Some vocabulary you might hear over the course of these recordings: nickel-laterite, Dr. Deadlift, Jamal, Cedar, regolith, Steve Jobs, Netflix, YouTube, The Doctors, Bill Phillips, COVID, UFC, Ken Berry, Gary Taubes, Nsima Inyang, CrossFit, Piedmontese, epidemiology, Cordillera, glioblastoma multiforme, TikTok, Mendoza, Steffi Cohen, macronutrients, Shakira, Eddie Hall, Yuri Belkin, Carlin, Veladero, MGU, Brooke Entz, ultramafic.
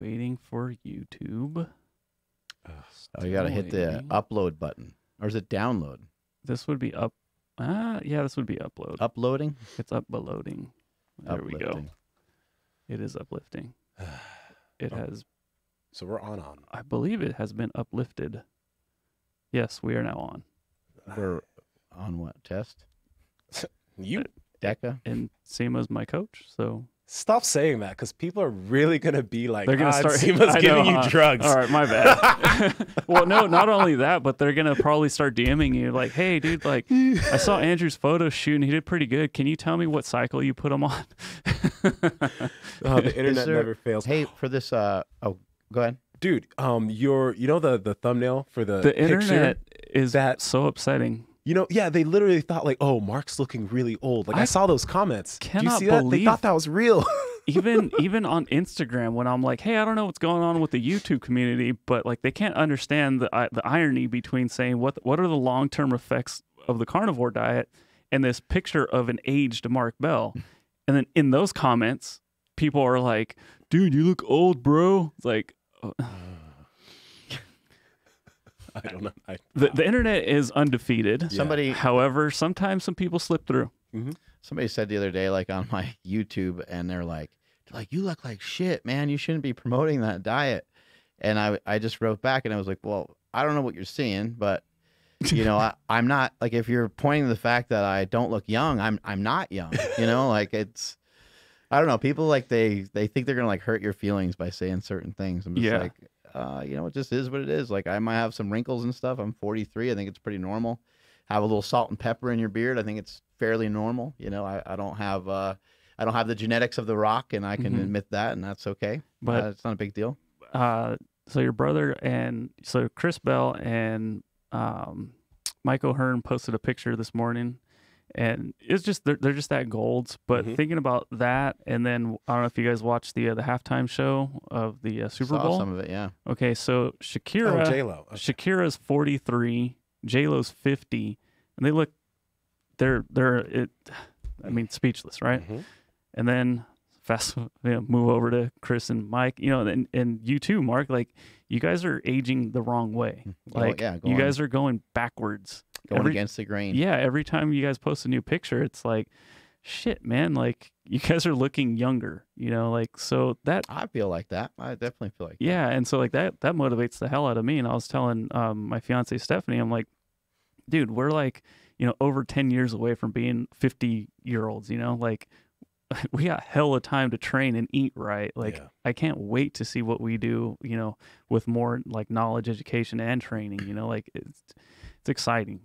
Waiting for YouTube. Oh, you gotta hit the upload button, or is it download? This would be up. Yeah, this would be upload. Uploading. It's uploading. There we go. It is uplifting. It has. So we're on. I believe it has been uplifted. Yes, we are now on. We're on what test? You, Deca, and Nsima's my coach, so. Stop saying that, because people are really gonna be like, they're gonna start giving you drugs. All right, my bad. Well, no, not only that, but they're gonna probably start DMing you like, hey, dude, like, I saw Andrew's photo shoot and he did pretty good. Can you tell me what cycle you put him on? Oh, the internet never fails. Hey, for this, oh, go ahead, dude. You know the thumbnail for the picture? Internet is that so upsetting. You know, yeah, they literally thought like, oh, Mark's looking really old. Like I saw those comments. Do you see that? They thought that was real. even on Instagram, when I'm like, hey, I don't know what's going on with the YouTube community, but like they can't understand the irony between saying what are the long-term effects of the carnivore diet and this picture of an aged Mark Bell. And then in those comments, people are like, dude, you look old, bro. It's like, oh. I don't know. The internet is undefeated. Yeah. However, sometimes some people slip through. Mm-hmm. Somebody said the other day, like on my YouTube, and they're like, you look like shit, man. You shouldn't be promoting that diet. And I just wrote back, and I was like, well, I don't know what you're seeing, but you know, I'm not like, if you're pointing to the fact that I don't look young, I'm not young. You know, like it's, I don't know. People like they think they're gonna like hurt your feelings by saying certain things. I'm just like. You know, it just is what it is. Like I might have some wrinkles and stuff. I'm 43. I think it's pretty normal. Have a little salt and pepper in your beard. I think it's fairly normal. You know, I don't have the genetics of the Rock, and I can admit that, and that's okay. But it's not a big deal. So your brother and so Chris Bell and Michael Hearn posted a picture this morning, and it's just they're just that gold. But thinking about that, and then I don't know if you guys watched the halftime show of the Super Bowl. Some of it, yeah. Okay, so Shakira, J-Lo. Okay. Shakira's 43, J-Lo's 50, and they look, I mean, speechless, right? And then fast, move over to Chris and Mike, you know, and you too, Mark. Like you guys are aging the wrong way. Like you guys are going backwards. Going against the grain. Yeah, every time you guys post a new picture, it's like, shit, man, like, you guys are looking younger, you know, like, so that... I feel like that. I definitely feel like that. Yeah, and so, like, that motivates the hell out of me, and I was telling my fiancée, Stephanie, I'm like, dude, we're, like, you know, over 10 years away from being 50-year-olds, you know, like, we got hell of time to train and eat right. Like, I can't wait to see what we do, you know, with more, like, knowledge, education, and training, you know, like, it's exciting.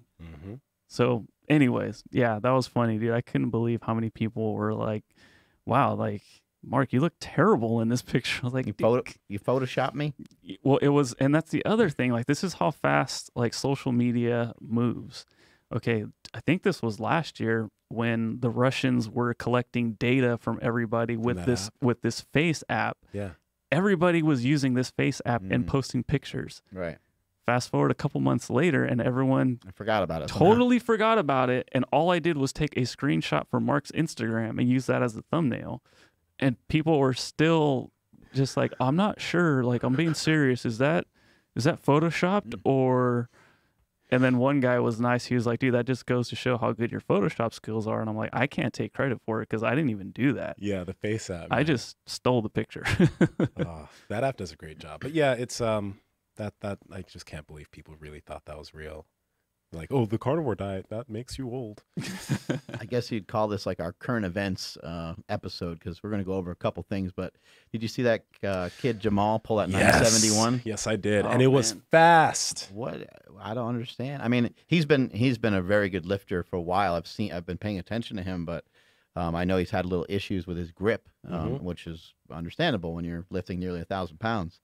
So anyways, yeah, that was funny, dude. I couldn't believe how many people were like, wow, like, Mark, you look terrible in this picture. I was like, you photoshopped me? Well, it was, and that's the other thing. Like, this is how fast, like, social media moves. Okay, I think this was last year when the Russians were collecting data from everybody with this app. With this Face app. Yeah. Everybody was using this Face app and posting pictures. Right. Fast forward a couple months later, and everyone forgot about it. Totally forgot about it, and all I did was take a screenshot from Mark's Instagram and use that as a thumbnail. And people were still just like, "I'm not sure. Like, I'm being serious. Is that photoshopped or?" And then one guy was nice. He was like, "Dude, that just goes to show how good your Photoshop skills are." And I'm like, "I can't take credit for it because I didn't even do that." Yeah, the Face app. Man. I just stole the picture. Oh, that app does a great job. But yeah, it's That I just can't believe people really thought that was real. Like, oh, the carnivore diet, that makes you old. I guess you'd call this like our current events episode, because we're going to go over a couple things. But did you see that kid Jamal pull that 971? Yes, I did. Oh, and it was fast. What? I don't understand. I mean, he's been a very good lifter for a while. I've been paying attention to him, but I know he's had little issues with his grip, which is understandable when you're lifting nearly 1,000 pounds.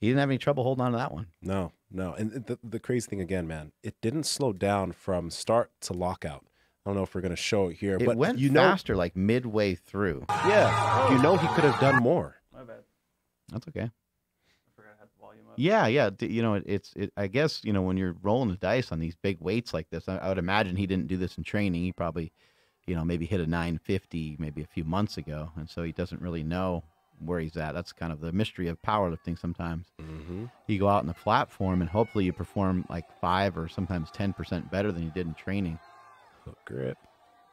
He didn't have any trouble holding on to that one. No, no. And the crazy thing again, man, it didn't slow down from start to lockout. I don't know if we're going to show it here. It but went faster, like midway through. Yeah. Oh. You know he could have done more. My bad. That's okay. I forgot I had the volume up. Yeah, yeah. You know, I guess, you know, when you're rolling the dice on these big weights like this, I would imagine he didn't do this in training. He probably, you know, maybe hit a 950 maybe a few months ago, and so he doesn't really know where he's at. That's kind of the mystery of powerlifting sometimes. Mm-hmm. You go out on the platform and hopefully you perform like 5 or sometimes 10% better than you did in training. Look, grip.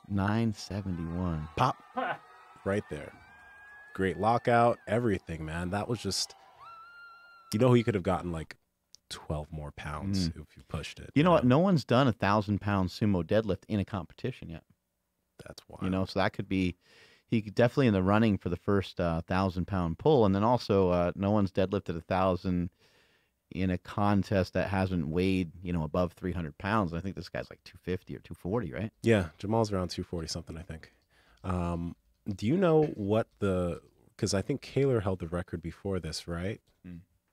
971. Pop. Right there. Great lockout. Everything, man. That was just, you know, he could have gotten like 12 more pounds if you pushed it. You know what? No one's done a 1,000-pound sumo deadlift in a competition yet. That's wild. You know, so that could be, he could definitely in the running for the first 1,000-pound pull. And then also no one's deadlifted 1,000 in a contest that hasn't weighed, you know, above 300 pounds. I think this guy's like 250 or 240, right? Yeah. Jamal's around 240 something, I think. Do you know what the, because I think Kaylor held the record before this, right?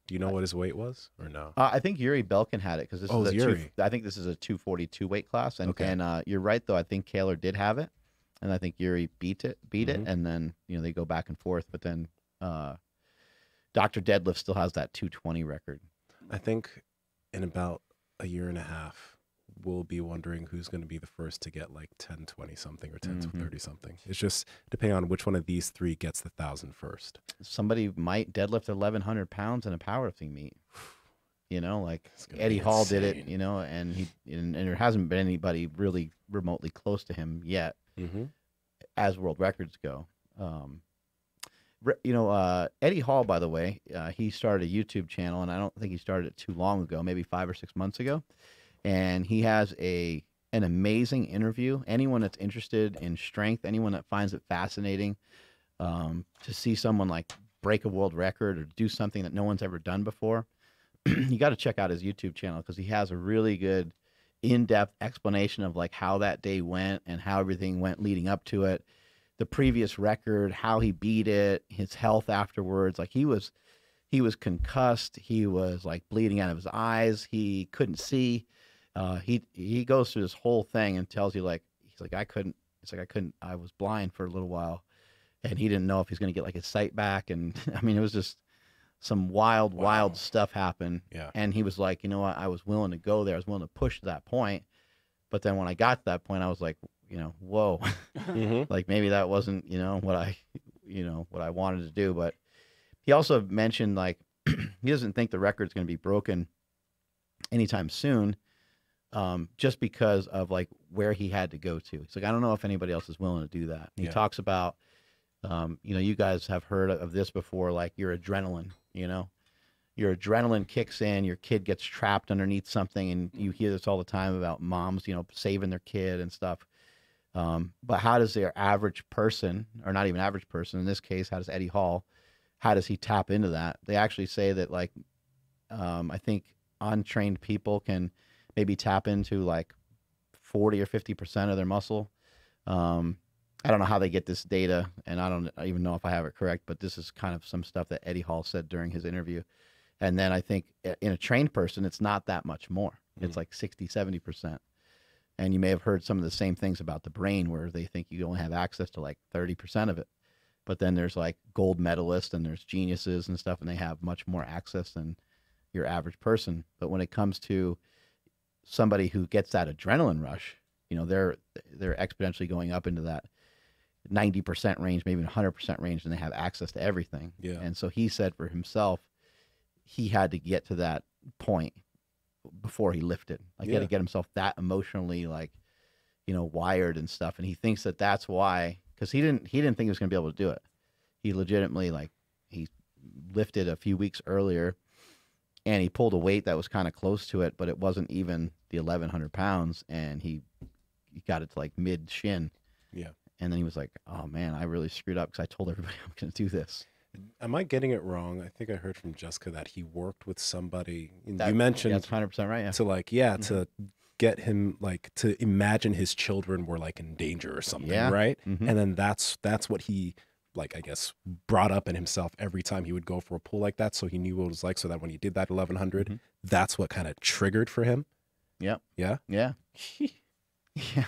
Do you know what his weight was or no? I think Yuri Belkin had it because this is a Yuri. I think this is a 242 weight class. And, okay. And you're right, though. I think Kaylor did have it. And I think Yuri beat it. And then, you know, they go back and forth. But then Dr. Deadlift still has that 220 record. I think in about a year and a half, we'll be wondering who's going to be the first to get like 1020 something or 1030 something. It's just depending on which one of these three gets the 1,000 first. Somebody might deadlift 1,100 pounds in a powerlifting meet. You know, like Eddie Hall did it, you know, and there hasn't been anybody really remotely close to him yet as world records go. You know, Eddie Hall, by the way, he started a YouTube channel, and I don't think he started it too long ago, maybe 5 or 6 months ago. And he has an amazing interview. Anyone that's interested in strength, anyone that finds it fascinating to see someone like break a world record or do something that no one's ever done before, you got to check out his YouTube channel because he has a really good in-depth explanation of like how that day went and how everything went leading up to it, the previous record, how he beat it, his health afterwards. Like he was concussed. He was like bleeding out of his eyes. He couldn't see. He goes through this whole thing and tells you like, he's like, I couldn't, I was blind for a little while and he didn't know if he's going to get like his sight back. And I mean, it was just some wild, wild stuff happened. Yeah. And he was like, you know what? I was willing to go there. I was willing to push to that point. But then when I got to that point, I was like, you know, whoa, like maybe that wasn't, you know, what I wanted to do. But he also mentioned like, he doesn't think the record's going to be broken anytime soon. Just because of like where he had to go to. He's like, I don't know if anybody else is willing to do that. And he talks about, you know, you guys have heard of this before, like your adrenaline, you know, your adrenaline kicks in, your kid gets trapped underneath something. And you hear this all the time about moms, you know, saving their kid and stuff. But how does their average person, or not even average person, in this case, how does Eddie Hall, how does he tap into that? They actually say that like, I think untrained people can maybe tap into like 40 or 50% of their muscle. I don't know how they get this data, and I don't even know if I have it correct, but this is kind of some stuff that Eddie Hall said during his interview. And then I think in a trained person, it's not that much more. It's like 60, 70%. And you may have heard some of the same things about the brain where they think you only have access to like 30% of it. But then there's like gold medalists and there's geniuses and stuff, and they have much more access than your average person. But when it comes to somebody who gets that adrenaline rush, you know, they're exponentially going up into that 90% range, maybe 100% range, and they have access to everything. Yeah. And so he said for himself, he had to get to that point before he lifted. Like he had to get himself that emotionally, like, you know, wired and stuff. And he thinks that that's why, because he didn't think he was going to be able to do it. He legitimately, like, he lifted a few weeks earlier, and he pulled a weight that was kind of close to it, but it wasn't even the 1,100 pounds, and he got it to like mid-shin. Yeah. And then he was like, oh, man, I really screwed up because I told everybody I'm going to do this. Am I getting it wrong? I think I heard from Jessica that he worked with somebody. That, you mentioned. That's 100% right, yeah. To like, yeah, to get him, like, to imagine his children were like in danger or something, right? And then that's what he, like, I guess, brought up in himself every time he would go for a pull like that. So he knew what it was like, so that when he did that 1,100, that's what kind of triggered for him. Yep. Yeah. Yeah. Yeah.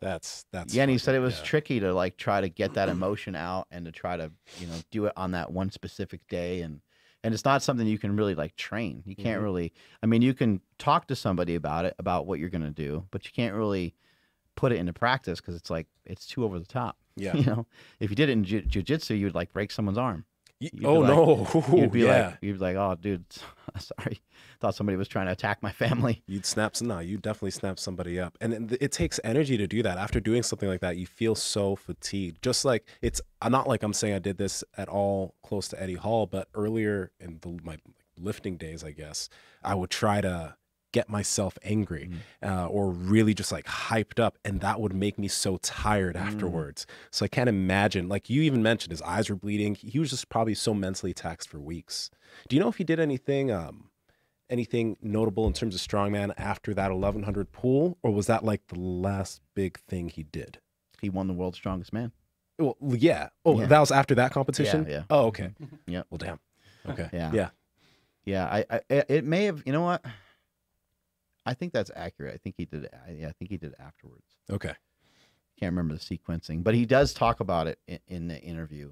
That's yeah. And funny. He said it was tricky to like try to get that emotion out and to try to, you know, do it on that one specific day. And it's not something you can really like train. You can't really, I mean, you can talk to somebody about it, about what you're going to do, but you can't really put it into practice because it's like, it's too over the top. Yeah. You know, if you did it in jiu-jitsu, you'd like break someone's arm. You'd be like, oh, dude, sorry. Thought somebody was trying to attack my family. You'd definitely snap somebody up. And it takes energy to do that. After doing something like that, you feel so fatigued. Just like, it's not like I'm saying I did this at all close to Eddie Hall, but earlier in my lifting days, I guess, I would try to get myself angry or really just like hyped up, and that would make me so tired afterwards. So I can't imagine, like you even mentioned, his eyes were bleeding. He was just probably so mentally taxed for weeks. Do you know if he did anything anything notable in terms of strongman after that 1100 pull, or was that like the last big thing he did? He won the world's strongest man. Well, yeah. Oh, yeah. That was after that competition? Yeah, yeah. Oh, okay. Yeah. Well, damn. Okay. Yeah. Yeah. Yeah, it may have, you know what? I think that's accurate. I think he did. Yeah, I think he did afterwards. Okay, can't remember the sequencing, but he does talk about it in the interview.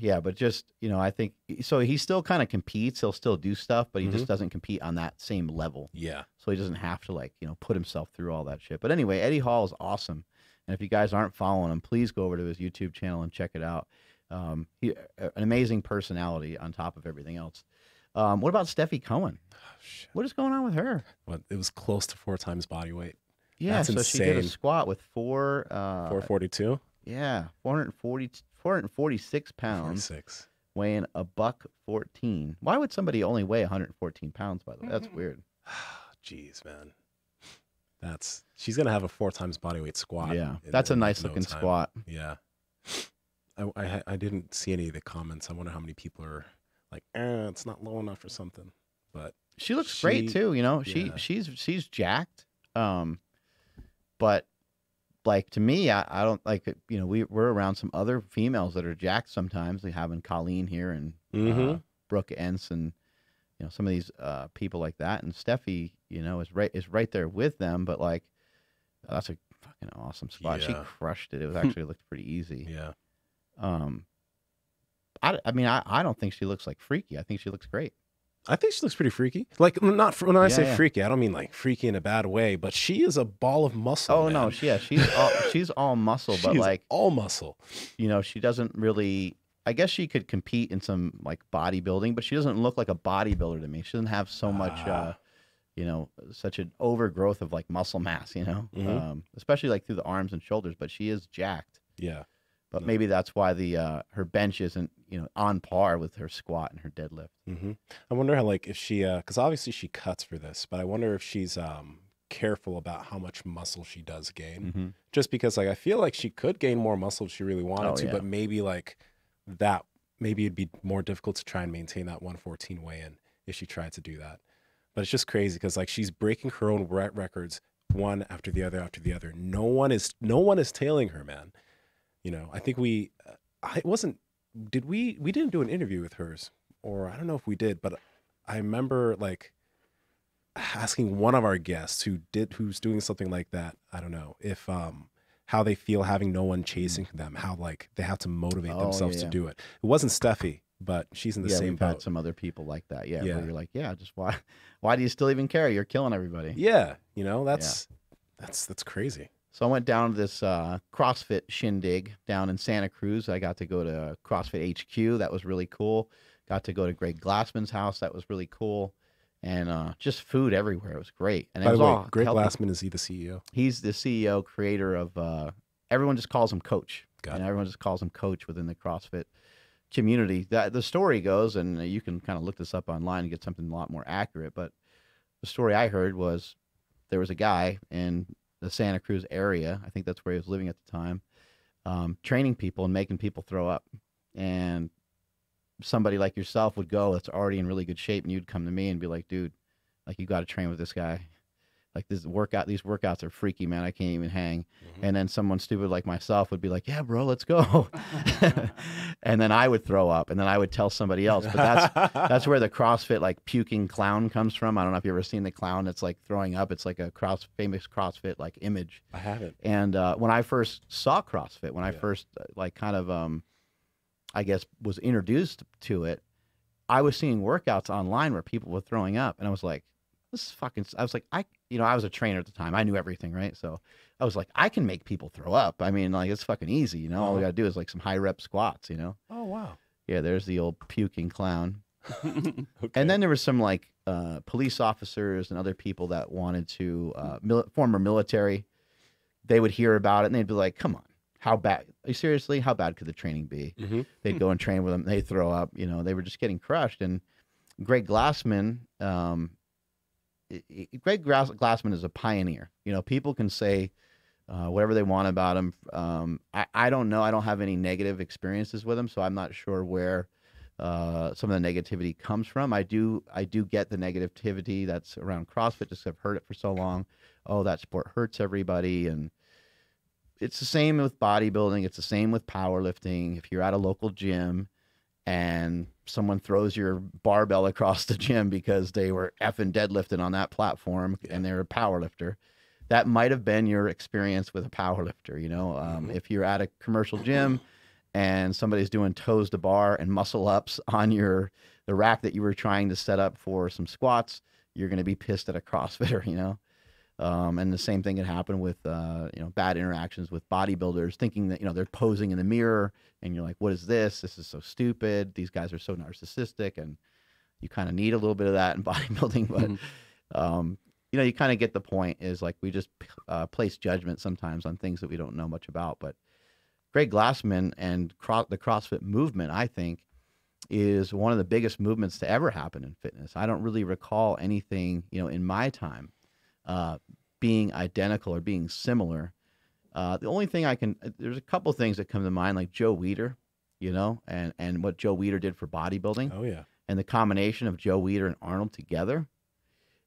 Yeah, but just, you know, I think so. He still kind of competes. He'll still do stuff, but he just doesn't compete on that same level. Yeah. So he doesn't have to, like, you know, put himself through all that shit. But anyway, Eddie Hall is awesome, and if you guys aren't following him, please go over to his YouTube channel and check it out. An amazing personality on top of everything else. What about Steffi Cohen? Oh, shit. What is going on with her? Well, it was close to 4 times body weight. Yeah, that's so insane. She did a squat with 442. Yeah, 446 pounds. 46. Weighing $114. Why would somebody only weigh 114 pounds? By the way, that's weird. Jeez, man. She's gonna have a 4 times body weight squat. Yeah, that's a nice looking squat. Yeah. I didn't see any of the comments. I wonder how many people are like, it's not low enough or something. But she looks great too, you know. Yeah. She's jacked. But like, to me, I don't, like, you know, we're around some other females that are jacked sometimes. We having Colleen here and Brooke Entz and, you know, some of these people like that. And Steffi, you know, is right there with them, but like, that's a fucking awesome spot. Yeah. She crushed it. It was actually looked pretty easy. Yeah. I mean, I don't think she looks like freaky. I think she looks great. I think she looks pretty freaky. Like, not when I say freaky, I don't mean like freaky in a bad way, but she is a ball of muscle. Oh, man. No, she's all muscle, but like all muscle. You know, she doesn't really, I guess she could compete in some like bodybuilding, but she doesn't look like a bodybuilder to me. She doesn't have so much, you know, such an overgrowth of like muscle mass, you know, especially like through the arms and shoulders, but she is jacked. Yeah. But maybe that's why the her bench isn't, you know, on par with her squat and her deadlift. I wonder how, like, if she, because obviously she cuts for this, but I wonder if she's careful about how much muscle she does gain. Just because, like, I feel like she could gain more muscle if she really wanted to, but maybe like that, maybe it'd be more difficult to try and maintain that 114 weigh-in if she tried to do that. But it's just crazy because, like, she's breaking her own records one after the other after the other. No one is tailing her, man. You know, I think we didn't do an interview with hers, or I don't know if we did, but I remember like asking one of our guests who's doing something like that, I don't know, if, how they feel having no one chasing them, how like they have to motivate themselves to do it. It wasn't Steffi, but she's in the same boat. Had some other people like that. Yeah. Where you're like, just why do you still even care? You're killing everybody. Yeah. You know, that's crazy. So I went down to this CrossFit shindig down in Santa Cruz. I got to go to CrossFit HQ. That was really cool. Got to go to Greg Glassman's house. That was really cool. And just food everywhere. It was great. And by the way, Greg Glassman, is he the CEO? He's the CEO, creator of, everyone just calls him Coach. And everyone just calls him Coach within the CrossFit community. The story goes, and you can kind of look this up online and get something a lot more accurate, but the story I heard was there was a guy in the Santa Cruz area, I think that's where he was living at the time, training people and making people throw up. And somebody like yourself would go, that's already in really good shape, and you'd come to me and be like, dude, like, you got to train with this guy. Like, this workout, these workouts are freaky, man. I can't even hang. And then someone stupid like myself would be like, yeah, bro, let's go. And then I would throw up, and then I would tell somebody else. But that's where the CrossFit, like, puking clown comes from. I don't know if you've ever seen the clown that's like throwing up. It's like a famous CrossFit like image. I haven't. And when I first saw CrossFit, when I first like kind of, I guess, was introduced to it, I was seeing workouts online where people were throwing up, and I was like, this is fucking, I was like, you know, I was a trainer at the time. I knew everything, right? So I was like, I can make people throw up. I mean, like, it's fucking easy, you know? All we gotta do is like some high rep squats, you know? Oh, wow. Yeah, there's the old puking clown. Okay. And then there was some like police officers and other people that wanted to, former military, they would hear about it and they'd be like, come on, how bad, seriously, how bad could the training be? Mm-hmm. They'd go and train with them. They'd throw up, you know, they were just getting crushed. And Greg Glassman, Greg Glassman is a pioneer. You know, people can say whatever they want about him. I don't know. I don't have any negative experiences with him, so I'm not sure where some of the negativity comes from. I do get the negativity that's around CrossFit, just I've heard it for so long. Oh, that sport hurts everybody. And it's the same with bodybuilding. It's the same with powerlifting. If you're at a local gym and someone throws your barbell across the gym because they were effing deadlifting on that platform and they're a powerlifter, that might have been your experience with a powerlifter. You know, if you're at a commercial gym and somebody's doing toes to bar and muscle ups on the rack that you were trying to set up for some squats, you're going to be pissed at a CrossFitter. You know, and the same thing can happen with you know, bad interactions with bodybuilders, thinking that, you know, they're posing in the mirror. And you're like, what is this? This is so stupid. These guys are so narcissistic. And you kind of need a little bit of that in bodybuilding. But, you know, you kind of get the point, is like, we just place judgment sometimes on things that we don't know much about. But Greg Glassman and the CrossFit movement, I think, is one of the biggest movements to ever happen in fitness. I don't really recall anything, you know, in my time being identical or being similar. The only thing there's a couple things that come to mind, like Joe Weider, you know, and what Joe Weider did for bodybuilding. Oh yeah. And the combination of Joe Weider and Arnold together,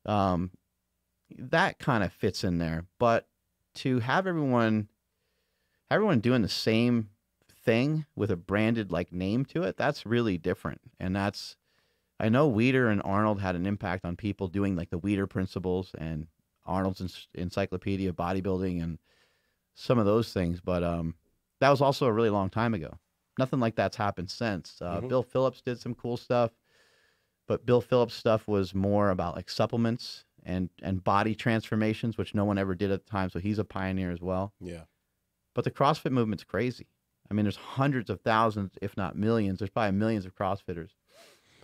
that kind of fits in there. But to have everyone doing the same thing with a branded like name to it, that's really different. And that's, I know Weider and Arnold had an impact on people doing like the Weider principles and Arnold's encyclopedia of bodybuilding and some of those things, but that was also a really long time ago. Nothing like that's happened since. Bill Phillips did some cool stuff, but Bill Phillips stuff was more about like supplements and body transformations, which no one ever did at the time, so he's a pioneer as well. Yeah. But the CrossFit movement's crazy. I mean, there's hundreds of thousands, if not millions, there's probably millions of CrossFitters.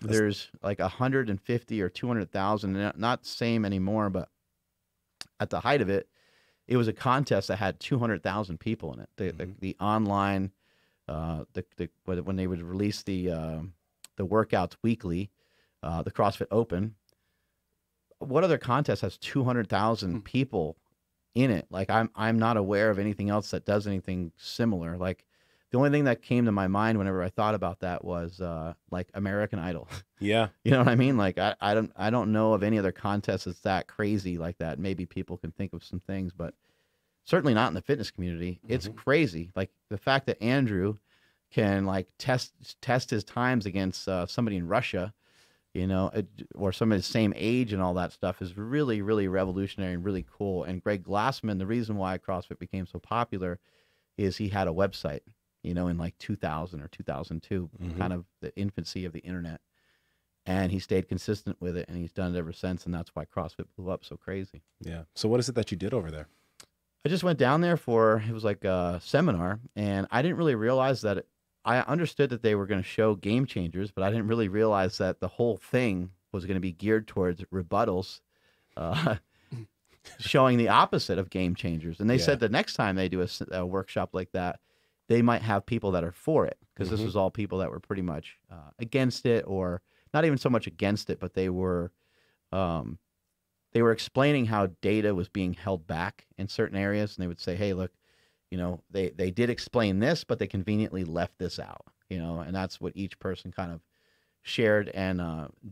There's like 150 or 200,000, not the same anymore, but at the height of it, it was a contest that had 200,000 people in it. The online, when they would release the workouts weekly, the CrossFit Open. What other contest has 200,000 people in it? Like, I'm not aware of anything else that does anything similar. Like, the only thing that came to my mind whenever I thought about that was like American Idol. Yeah. You know what I mean? Like, I don't know of any other contest that's that crazy like that. Maybe people can think of some things, but certainly not in the fitness community. It's crazy. Like, the fact that Andrew can like test his times against somebody in Russia, you know, or somebody the same age and all that stuff is really, really revolutionary and really cool. And Greg Glassman, the reason why CrossFit became so popular is he had a website, you know, in like 2000 or 2002, kind of the infancy of the internet. And he stayed consistent with it, and he's done it ever since. And that's why CrossFit blew up so crazy. Yeah. So what is it that you did over there? I just went down there for, it was like a seminar, and I didn't really realize that I understood that they were going to show Game Changers, but I didn't really realize that the whole thing was going to be geared towards rebuttals, showing the opposite of Game Changers. And they said the next time they do a workshop like that, they might have people that are for it, because this was all people that were pretty much against it, or not even so much against it, but they were explaining how data was being held back in certain areas. And they would say, hey, look, you know, they did explain this, but they conveniently left this out, you know, and that's what each person kind of shared. And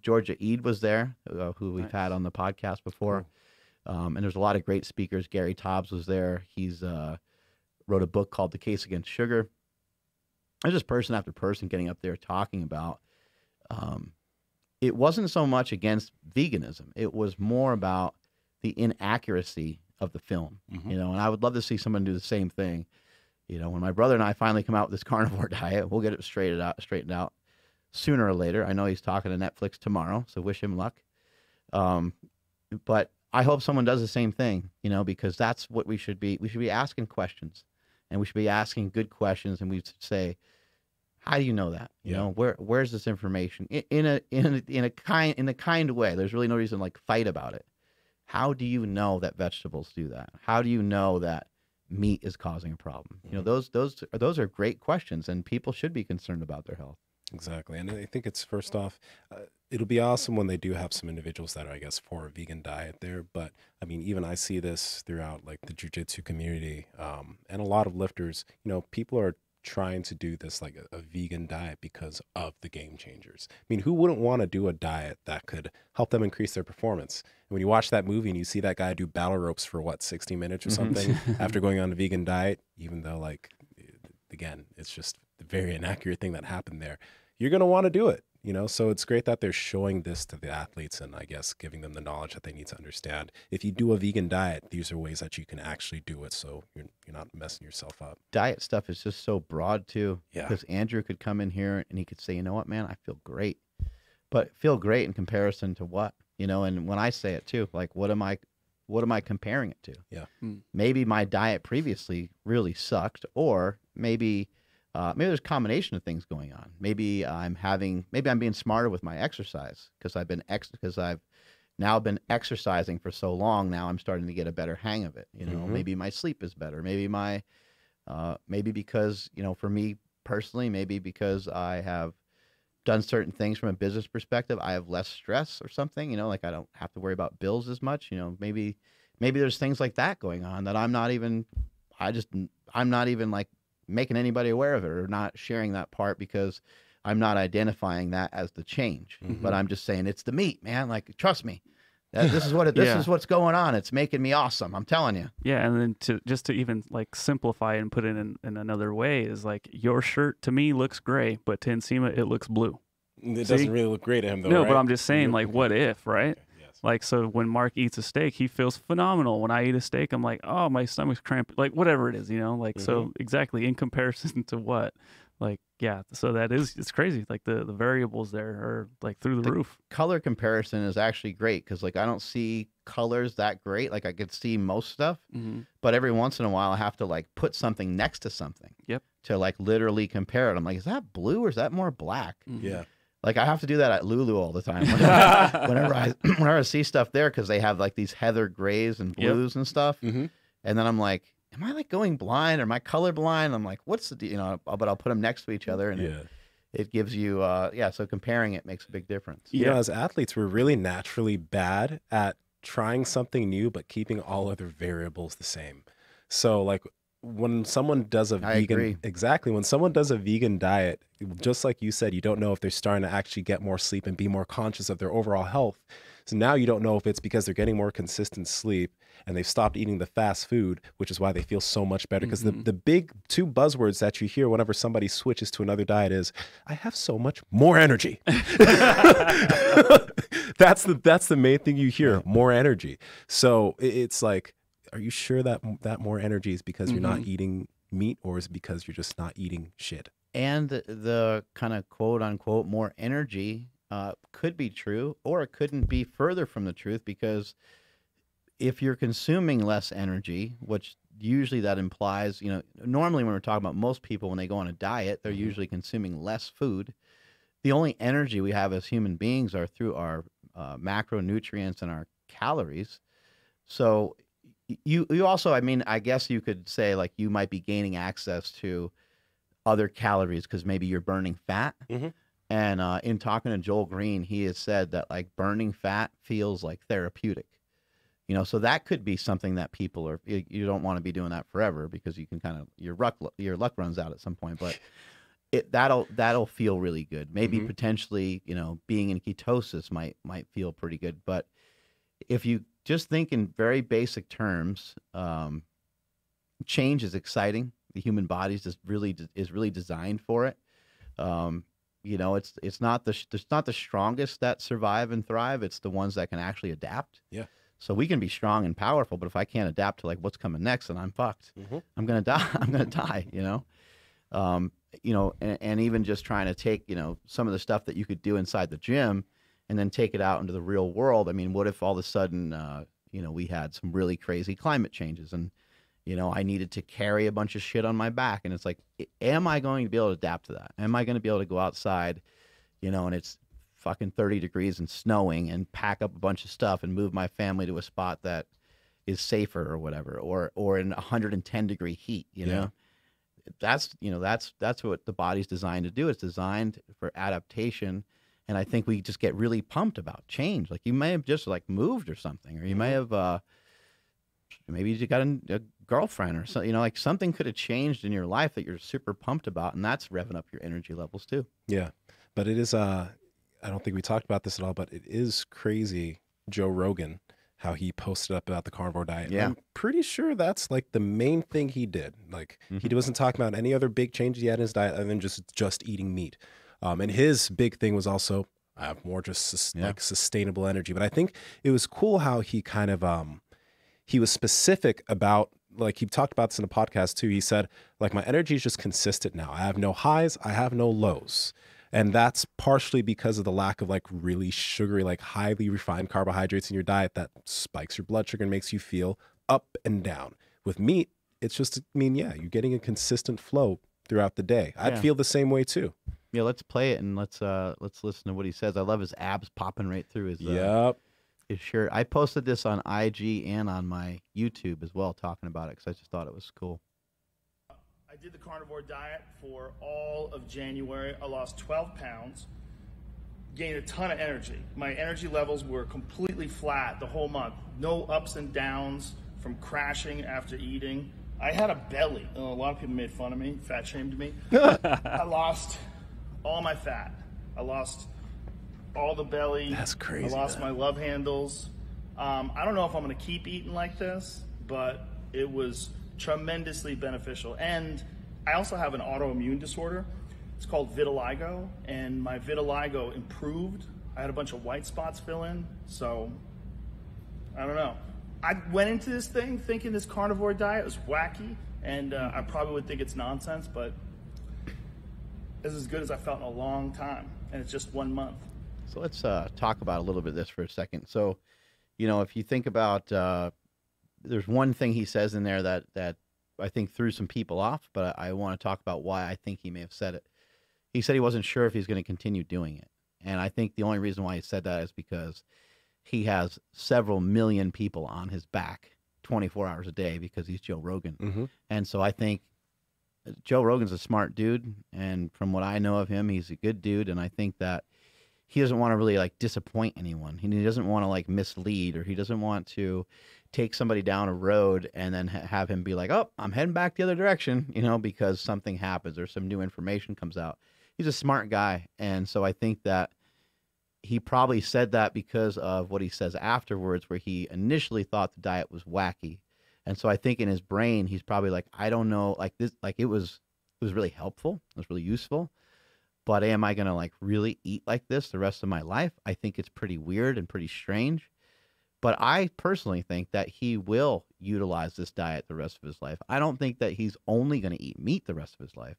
Georgia Ede was there, who we've had on the podcast before. Cool. And there's a lot of great speakers. Gary Taubes was there. He's wrote a book called The Case Against Sugar. There's just person after person getting up there talking about, it wasn't so much against veganism. It was more about the inaccuracy of the film, you know, and I would love to see someone do the same thing. You know, when my brother and I finally come out with this carnivore diet, we'll get it straightened out sooner or later. I know he's talking to Netflix tomorrow, so wish him luck. But I hope someone does the same thing, you know, because that's what we should be. We should be asking questions, and we should be asking good questions. And we should say, how do you know that? You know, where's this information in a kind way? There's really no reason to, like, fight about it. How do you know that vegetables do that? How do you know that meat is causing a problem? You know, those are great questions, and people should be concerned about their health. Exactly. And I think it's, first off, it'll be awesome when they do have some individuals that are, I guess, for a vegan diet there. But I mean, even I see this throughout, like, the jiu-jitsu community, and a lot of lifters, you know, people are trying to do this, like a vegan diet, because of the game changers. I mean, who wouldn't want to do a diet that could help them increase their performance? And when you watch that movie and you see that guy do battle ropes for what, 60 minutes or something after going on a vegan diet, even though, like, again, it's just a very inaccurate thing that happened there, you're going to want to do it, you know? So it's great that they're showing this to the athletes and, I guess, giving them the knowledge that they need to understand. If you do a vegan diet, these are ways that you can actually do it, so you're not messing yourself up. Diet stuff is just so broad, too. Yeah. Because Andrew could come in here and he could say, you know what, man, I feel great. But feel great in comparison to what? You know, and when I say it, too, like, what am I comparing it to? Yeah. Maybe my diet previously really sucked, or maybe... maybe there's a combination of things going on. Maybe I'm being smarter with my exercise, because I've now been exercising for so long. Now I'm starting to get a better hang of it. You know, maybe my sleep is better. Maybe my, maybe because, you know, for me personally, maybe because I have done certain things from a business perspective, I have less stress or something, you know, like I don't have to worry about bills as much, you know, maybe there's things like that going on that I'm not even like making anybody aware of it, or not sharing that part, because I'm not identifying that as the change, but I'm just saying it's the meat, man. Like, trust me, this is what's going on. It's making me awesome. I'm telling you. Yeah. And then just to even, like, simplify and put it in another way is, like, your shirt to me looks gray, but to Nsima, it looks blue. It doesn't really look gray to him though. No, right? But I'm just saying, like, what if, right? Okay. Like, so when Mark eats a steak, he feels phenomenal. When I eat a steak, I'm like, oh, my stomach's cramping, like, whatever it is, you know, like, so exactly in comparison to what, like, yeah. So that is, it's crazy. Like the variables there are, like, through the roof. Color comparison is actually great. 'Cause, like, I don't see colors that great. Like, I could see most stuff, but every once in a while I have to, like, put something next to something to, like, literally compare it. I'm like, is that blue or is that more black? Yeah. Like, I have to do that at Lulu all the time. Whenever I see stuff there, because they have, like, these heather grays and blues and stuff. And then I'm like, am I, like, going blind? Or am I colorblind? I'm like, what's the deal? You know, but I'll put them next to each other. And it gives you, so comparing it makes a big difference. You know, as athletes, we're really naturally bad at trying something new, but keeping all other variables the same. So, like, when someone does a vegan diet, just like you said, you don't know if they're starting to actually get more sleep and be more conscious of their overall health. So now you don't know if it's because they're getting more consistent sleep and they've stopped eating the fast food, which is why they feel so much better. Because the big two buzzwords that you hear whenever somebody switches to another diet is, I have so much more energy. That's the main thing you hear, more energy. So it's like, are you sure that more energy is because you're not eating meat, or is it because you're just not eating shit? And the kind of quote unquote more energy could be true, or it couldn't be further from the truth, because if you're consuming less energy, which usually that implies, you know, normally when we're talking about most people, when they go on a diet, they're usually consuming less food. The only energy we have as human beings are through our macronutrients and our calories. So You also, I mean, I guess you could say, like, you might be gaining access to other calories because maybe you're burning fat. And in talking to Joel Green, he has said that, like, burning fat feels like therapeutic. You know, so that could be something that people are, you don't want to be doing that forever, because you can kind of, your luck runs out at some point, but that'll feel really good. Maybe potentially, you know, being in ketosis might feel pretty good. But if you just think in very basic terms, change is exciting. The human body is really designed for it. You know, it's not the strongest that survive and thrive. It's the ones that can actually adapt. Yeah. So we can be strong and powerful, but if I can't adapt to, like, what's coming next, then I'm fucked. I'm gonna die. I'm gonna die. You know. You know, and even just trying to take, you know, some of the stuff that you could do inside the gym and then take it out into the real world. I mean, what if all of a sudden, you know, we had some really crazy climate changes and, you know, I needed to carry a bunch of shit on my back. And it's like, am I going to be able to adapt to that? Am I going to be able to go outside, you know, and it's fucking 30 degrees and snowing and pack up a bunch of stuff and move my family to a spot that is safer or whatever, or in 110 degree heat, you know? Yeah. That's, you know, that's what the body's designed to do. It's designed for adaptation. And I think we just get really pumped about change. Like you may have just like moved or something, or you may have, maybe you got a girlfriend or something, you know, like something could have changed in your life that you're super pumped about. And that's revving up your energy levels too. Yeah. But it is, I don't think we talked about this at all, but it is crazy. Joe Rogan, how he posted up about the carnivore diet. Yeah. I'm pretty sure that's like the main thing he did. Like he wasn't talking about any other big changes he had in his diet other than just eating meat. And his big thing was also more just like sustainable energy. But I think it was cool how he kind of, he was specific about, like he talked about this in a podcast too. He said, like, my energy is just consistent now. I have no highs. I have no lows. And that's partially because of the lack of like really sugary, like highly refined carbohydrates in your diet that spikes your blood sugar and makes you feel up and down. With meat, it's just, I mean, yeah, you're getting a consistent flow throughout the day. I'd feel the same way too. Yeah, let's play it and let's listen to what he says. I love his abs popping right through his shirt. I posted this on IG and on my YouTube as well, talking about it because I just thought it was cool. I did the carnivore diet for all of January. I lost 12 pounds, gained a ton of energy. My energy levels were completely flat the whole month. No ups and downs from crashing after eating. I had a belly. A lot of people made fun of me, fat shamed me. I lost all my fat. I lost all the belly. That's crazy. I lost my love handles. I don't know if I'm going to keep eating like this, but it was tremendously beneficial. And I also have an autoimmune disorder. It's called vitiligo, and my vitiligo improved. I had a bunch of white spots fill in, so I don't know. I went into this thing thinking this carnivore diet was wacky, and I probably would think it's nonsense, but it's as good as I felt in a long time, and it's just 1 month. So let's talk about a little bit of this for a second. So, you know, if you think about there's one thing he says in there that I think threw some people off, but I want to talk about why I think he may have said it. He said he wasn't sure if he's going to continue doing it. And I think the only reason why he said that is because he has several million people on his back 24 hours a day because he's Joe Rogan. And so I think Joe Rogan's a smart dude. And from what I know of him, he's a good dude. And I think that he doesn't want to really like disappoint anyone. He doesn't want to like mislead, or he doesn't want to take somebody down a road and then have him be like, oh, I'm heading back the other direction, you know, because something happens or some new information comes out. He's a smart guy. And so I think that he probably said that because of what he says afterwards, where he initially thought the diet was wacky. And so I think in his brain, he's probably like, I don't know, like this, like it was really helpful. It was really useful. But am I going to like really eat like this the rest of my life? I think it's pretty weird and pretty strange. But I personally think that he will utilize this diet the rest of his life. I don't think that he's only going to eat meat the rest of his life,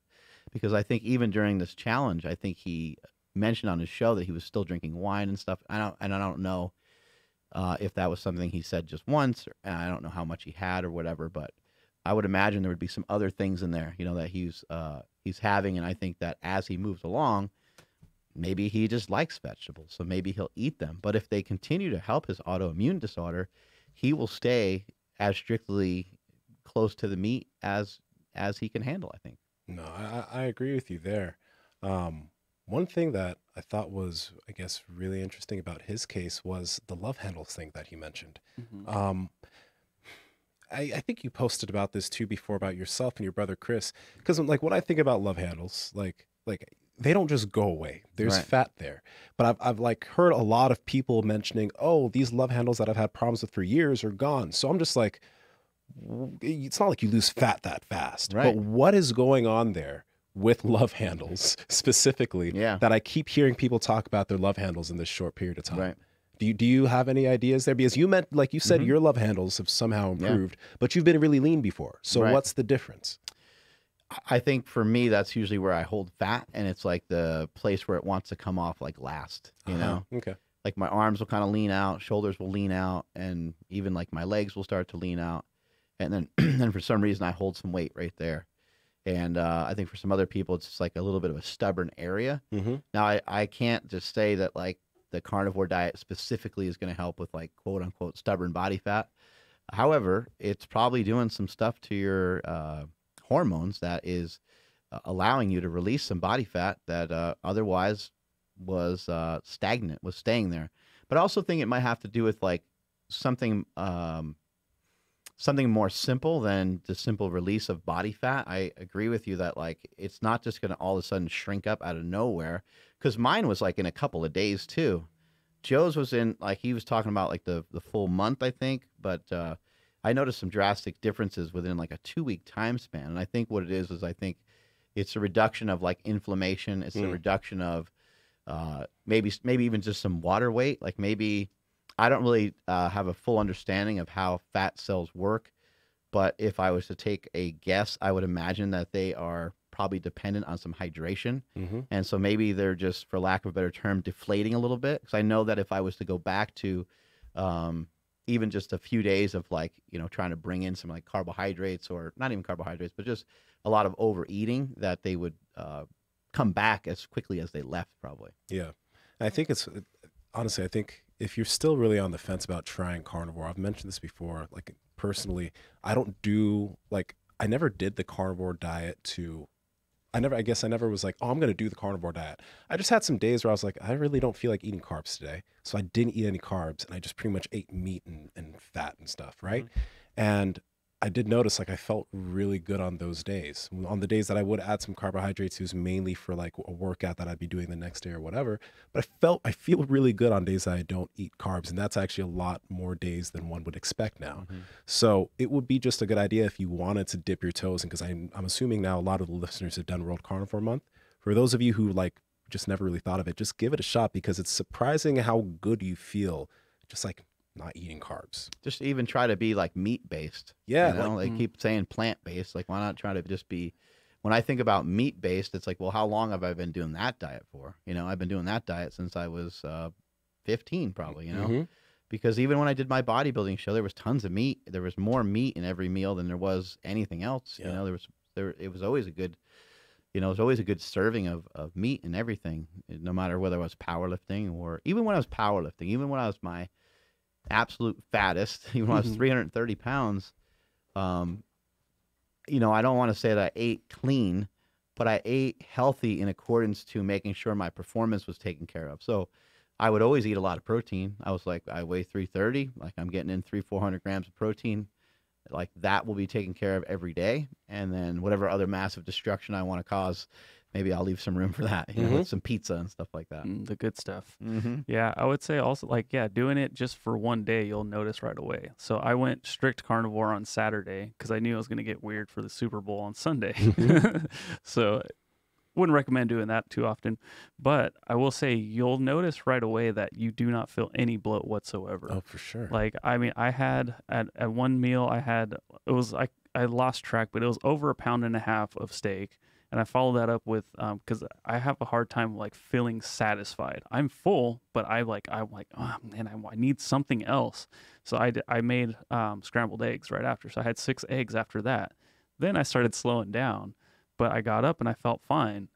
because I think even during this challenge, I think he mentioned on his show that he was still drinking wine and stuff. I don't know if that was something he said just once, or, and I don't know how much he had or whatever, but I would imagine there would be some other things in there, you know, that he's having. And I think that as he moves along, maybe he just likes vegetables, so maybe he'll eat them. But if they continue to help his autoimmune disorder, he will stay as strictly close to the meat as he can handle, I think. No, I agree with you there. One thing that I thought was, I guess, really interesting about his case was the love handles thing that he mentioned. I think you posted about this too before, about yourself and your brother Chris, because like when I think about love handles, like they don't just go away. There's fat there. But I've like heard a lot of people mentioning, oh, these love handles that I've had problems with for years are gone. So I'm just like, it's not like you lose fat that fast. But what is going on there with love handles specifically that I keep hearing people talk about their love handles in this short period of time? Do you have any ideas there? Because you meant, like you said, your love handles have somehow improved, but you've been really lean before. So what's the difference? I think for me, that's usually where I hold fat, and it's like the place where it wants to come off like last, you know? Okay. like my arms will kind of lean out, shoulders will lean out, and even like my legs will start to lean out. And then, then for some reason I hold some weight right there. And I think for some other people, it's just like a little bit of a stubborn area. Mm-hmm. Now, I can't just say that like the carnivore diet specifically is going to help with like quote unquote stubborn body fat. However, it's probably doing some stuff to your hormones that is allowing you to release some body fat that otherwise was stagnant, was staying there. But I also think it might have to do with like something something more simple than the simple release of body fat. I agree with you that like it's not just going to all of a sudden shrink up out of nowhere, because mine was like in a couple of days too. Joe's was in, like, he was talking about like the full month, I think, but I noticed some drastic differences within like a 2-week time span. And I think what it is I think it's a reduction of like inflammation. It's a reduction of maybe even just some water weight. Like maybe, I don't really have a full understanding of how fat cells work, but if I was to take a guess, I would imagine that they are probably dependent on some hydration. Mm-hmm. And so maybe they're just, for lack of a better term, deflating a little bit. Because I know that if I was to go back to even just a few days of like, you know, trying to bring in some like carbohydrates, or not even carbohydrates, but just a lot of overeating, that they would come back as quickly as they left probably. Yeah. And I think it's, honestly, I think if you're still really on the fence about trying carnivore, I've mentioned this before, like personally, I don't do like, I never did the carnivore diet to, I guess I never was like, oh, I'm going to do the carnivore diet. I just had some days where I was like, I really don't feel like eating carbs today. So I didn't eat any carbs, and I just pretty much ate meat and fat and stuff. Right. Mm-hmm. And I did notice like I felt really good on those days. On the days that I would add some carbohydrates, it was mainly for like a workout that I'd be doing the next day or whatever. But I feel really good on days that I don't eat carbs. And that's actually a lot more days than one would expect now. Mm-hmm. So it would be just a good idea if you wanted to dip your toes in, because I'm assuming now a lot of the listeners have done World Carnivore Month. For those of you who like just never really thought of it, just give it a shot, because it's surprising how good you feel just like not eating carbs. Just even try to be like meat based. Yeah. You know? Like, they keep saying plant based. Like, why not try to just be, when I think about meat based, it's like, well, how long have I been doing that diet for? You know, I've been doing that diet since I was 15 probably, you know, mm-hmm. because even when I did my bodybuilding show, there was tons of meat. There was more meat in every meal than there was anything else. Yeah. You know, it was always a good, you know, it was always a good serving of meat and everything, no matter whether I was powerlifting or even when I was powerlifting, even when I was my absolute fattest, even when I was 330 pounds, you know, I don't want to say that I ate clean, but I ate healthy in accordance to making sure my performance was taken care of. So I would always eat a lot of protein. I was like, I weigh 330, like I'm getting in 300-400 grams of protein, like that will be taken care of every day. And then whatever other massive destruction I want to cause, maybe I'll leave some room for that, you know, with some pizza and stuff like that. The good stuff. Mm-hmm. Yeah, I would say also, like, yeah, doing it just for one day, you'll notice right away. So I went strict carnivore on Saturday because I knew I was going to get weird for the Super Bowl on Sunday. So wouldn't recommend doing that too often. But I will say you'll notice right away that you do not feel any bloat whatsoever. Oh, for sure. Like, I mean, I had at one meal I had, it was, I lost track, but it was over 1.5 pounds of steak. And I follow that up with, because I have a hard time like feeling satisfied. I'm full, but I'm like, oh man, I need something else. So I made scrambled eggs right after. So I had 6 eggs after that. Then I started slowing down, but I got up and I felt fine.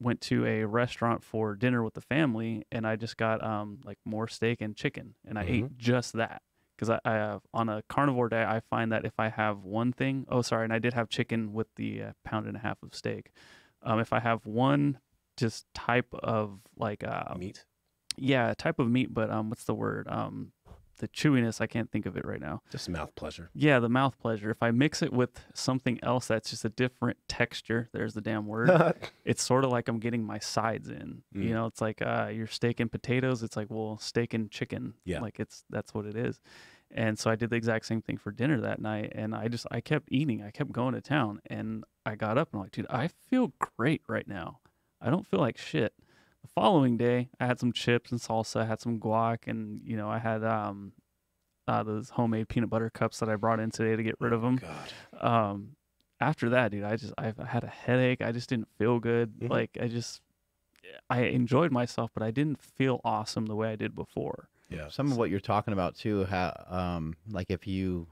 Went to a restaurant for dinner with the family, and I just got like more steak and chicken, and I ate just that. Because on a carnivore diet, I find that if I have one thing, and I did have chicken with the 1.5 pounds of steak. If I have one just type of like meat, yeah, type of meat, but what's the word? The chewiness, I can't think of it right now. Just mouth pleasure. Yeah, the mouth pleasure. If I mix it with something else that's just a different texture, there's the damn word. It's sort of like I'm getting my sides in. Mm. You know, it's like your steak and potatoes. It's like, well, steak and chicken. Yeah. Like that's what it is. And so I did the exact same thing for dinner that night. And I kept eating. I kept going to town. And I got up and I'm like, dude, I feel great right now. I don't feel like shit. The following day, I had some chips and salsa, I had some guac, and, you know, I had those homemade peanut butter cups that I brought in today to get rid of them. God. After that, dude, I had a headache. I just didn't feel good. Mm-hmm. Like, I just, I enjoyed myself, but I didn't feel awesome the way I did before. Yeah. Some of what you're talking about too, how, like if you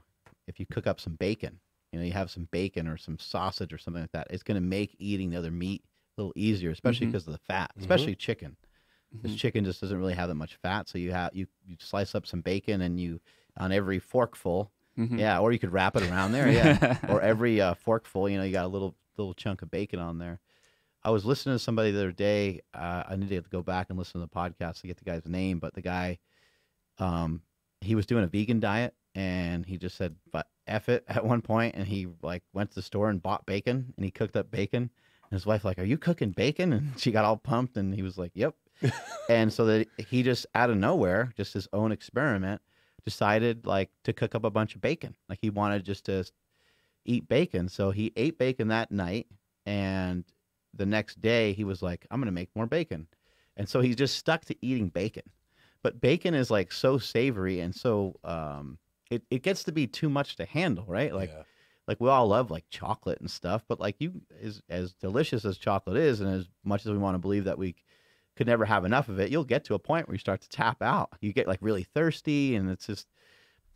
cook up some bacon, you know, you have some bacon or some sausage or something like that, it's going to make eating the other meat a little easier, especially because of the fat, especially chicken. Because chicken just doesn't really have that much fat, so you have you slice up some bacon and you on every forkful, or you could wrap it around there, or every forkful, you know, you got a little chunk of bacon on there. I was listening to somebody the other day. I need to go back and listen to the podcast to get the guy's name, but the guy, he was doing a vegan diet and he just said, "But F it," at one point, and he like went to the store and bought bacon and he cooked up bacon. And his wife like, "Are you cooking bacon?" And she got all pumped, and he was like, "Yep." And so that he just out of nowhere, just his own experiment, decided like to cook up a bunch of bacon. Like he wanted just to eat bacon. So he ate bacon that night, and the next day he was like, "I'm going to make more bacon." And so he's just stuck to eating bacon. But bacon is like so savory, and so it gets to be too much to handle, right? Like like we all love like chocolate and stuff, but like as delicious as chocolate is, and as much as we want to believe that we could never have enough of it, you'll get to a point where you start to tap out. You get like really thirsty, and it's just,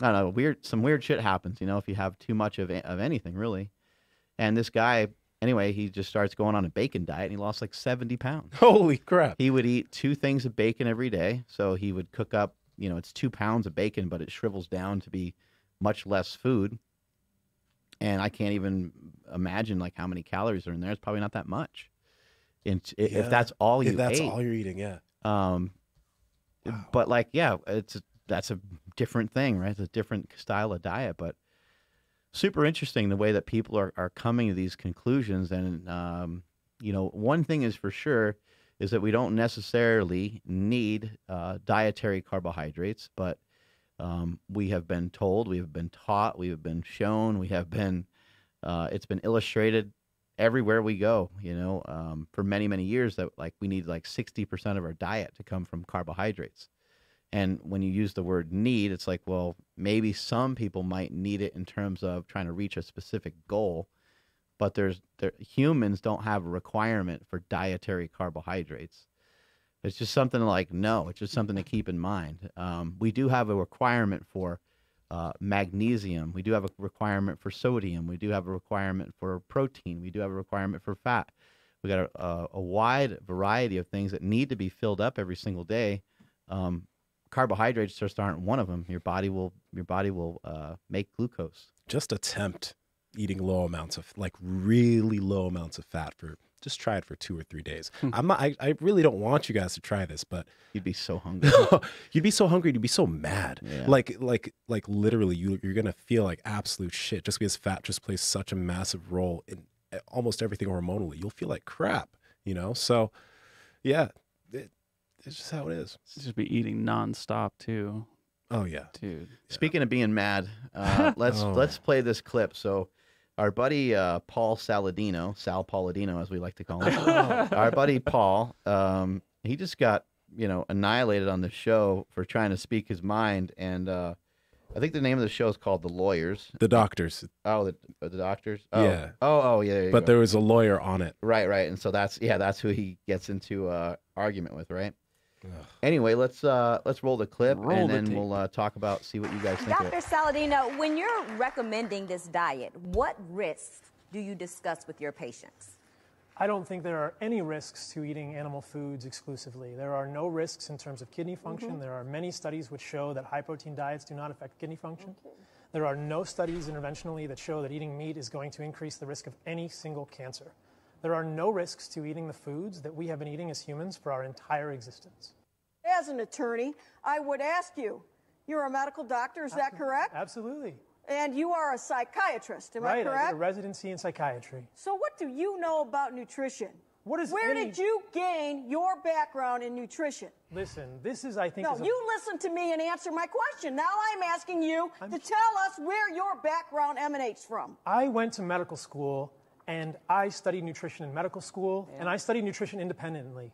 I don't know, some weird shit happens, you know, if you have too much of anything really. And this guy, anyway, he just starts going on a bacon diet, and he lost like 70 pounds. Holy crap. He would eat 2 things of bacon every day. So he would cook up, you know, it's 2 pounds of bacon, but it shrivels down to be much less food. And I can't even imagine like how many calories are in there. It's probably not that much. If that's all you ate, all you're eating, wow. But like, that's a different thing, right? It's a different style of diet, but super interesting the way that people are coming to these conclusions. And you know, one thing is for sure is that we don't necessarily need dietary carbohydrates, but we have been told, we have been taught, we have been shown, we have been it's been illustrated everywhere we go, you know, for many, many years that like we need like 60% of our diet to come from carbohydrates. And when you use the word need, it's like, well, maybe some people might need it in terms of trying to reach a specific goal, but humans don't have a requirement for dietary carbohydrates. It's just something like, no, it's just something to keep in mind. We do have a requirement for magnesium. We do have a requirement for sodium. We do have a requirement for protein. We do have a requirement for fat. We got a wide variety of things that need to be filled up every single day. Carbohydrates just aren't one of them. Your body will make glucose. Just attempt eating low amounts of, like really low amounts of fat for, just try it for 2 or 3 days. I really don't want you guys to try this, but you'd be so hungry. You'd be so hungry. You'd be so mad. Yeah. Like literally you're going to feel like absolute shit just because fat just plays such a massive role in almost everything hormonally. You'll feel like crap, you know? So yeah, it's just how it is. Just be eating nonstop too. Oh yeah. Dude. Speaking of being mad, let's play this clip. So, our buddy Paul Saladino, Sal Palladino as we like to call him. Our buddy Paul, he just got, you know, annihilated on the show for trying to speak his mind, and I think the name of the show is called The Lawyers. The Doctors. Oh, the Doctors. Oh. Yeah. Oh yeah. But there was a lawyer on it. Right, and so that's who he gets into argument with, right? Ugh. Anyway, let's roll the clip, and then we'll talk about, see what you guys think. Dr. Saladino, when you're recommending this diet, what risks do you discuss with your patients? I don't think there are any risks to eating animal foods exclusively. There are no risks in terms of kidney function. There are many studies which show that high-protein diets do not affect kidney function. There are no studies interventionally that show that eating meat is going to increase the risk of any single cancer. There are no risks to eating the foods that we have been eating as humans for our entire existence. As an attorney, I would ask you, you're a medical doctor, is that correct? Absolutely. And you are a psychiatrist, am I correct? Right, I did a residency in psychiatry. So what do you know about nutrition? Where did you gain your background in nutrition? Listen, this is, I think... No, you listen to me and answer my question. Now I'm asking you to tell us where your background emanates from. I went to medical school... and I studied nutrition in medical school, and I studied nutrition independently.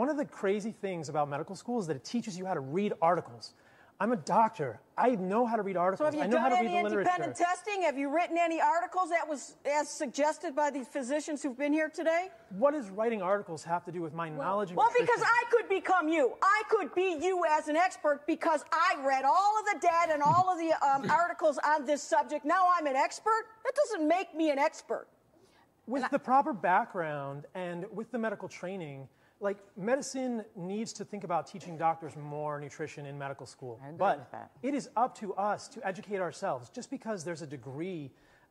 One of the crazy things about medical school is that it teaches you how to read articles. I'm a doctor. I know how to read articles. So have you done any independent testing? Have you written any articles that was as suggested by the physicians who've been here today? What does writing articles have to do with my knowledge of nutrition? Well, because I could become you. I could be you as an expert because I read all of the data and all of the articles on this subject. Now I'm an expert? That doesn't make me an expert. With the proper background and with the medical training, like, medicine needs to think about teaching doctors more nutrition in medical school. But it is up to us to educate ourselves. Just because there's a degree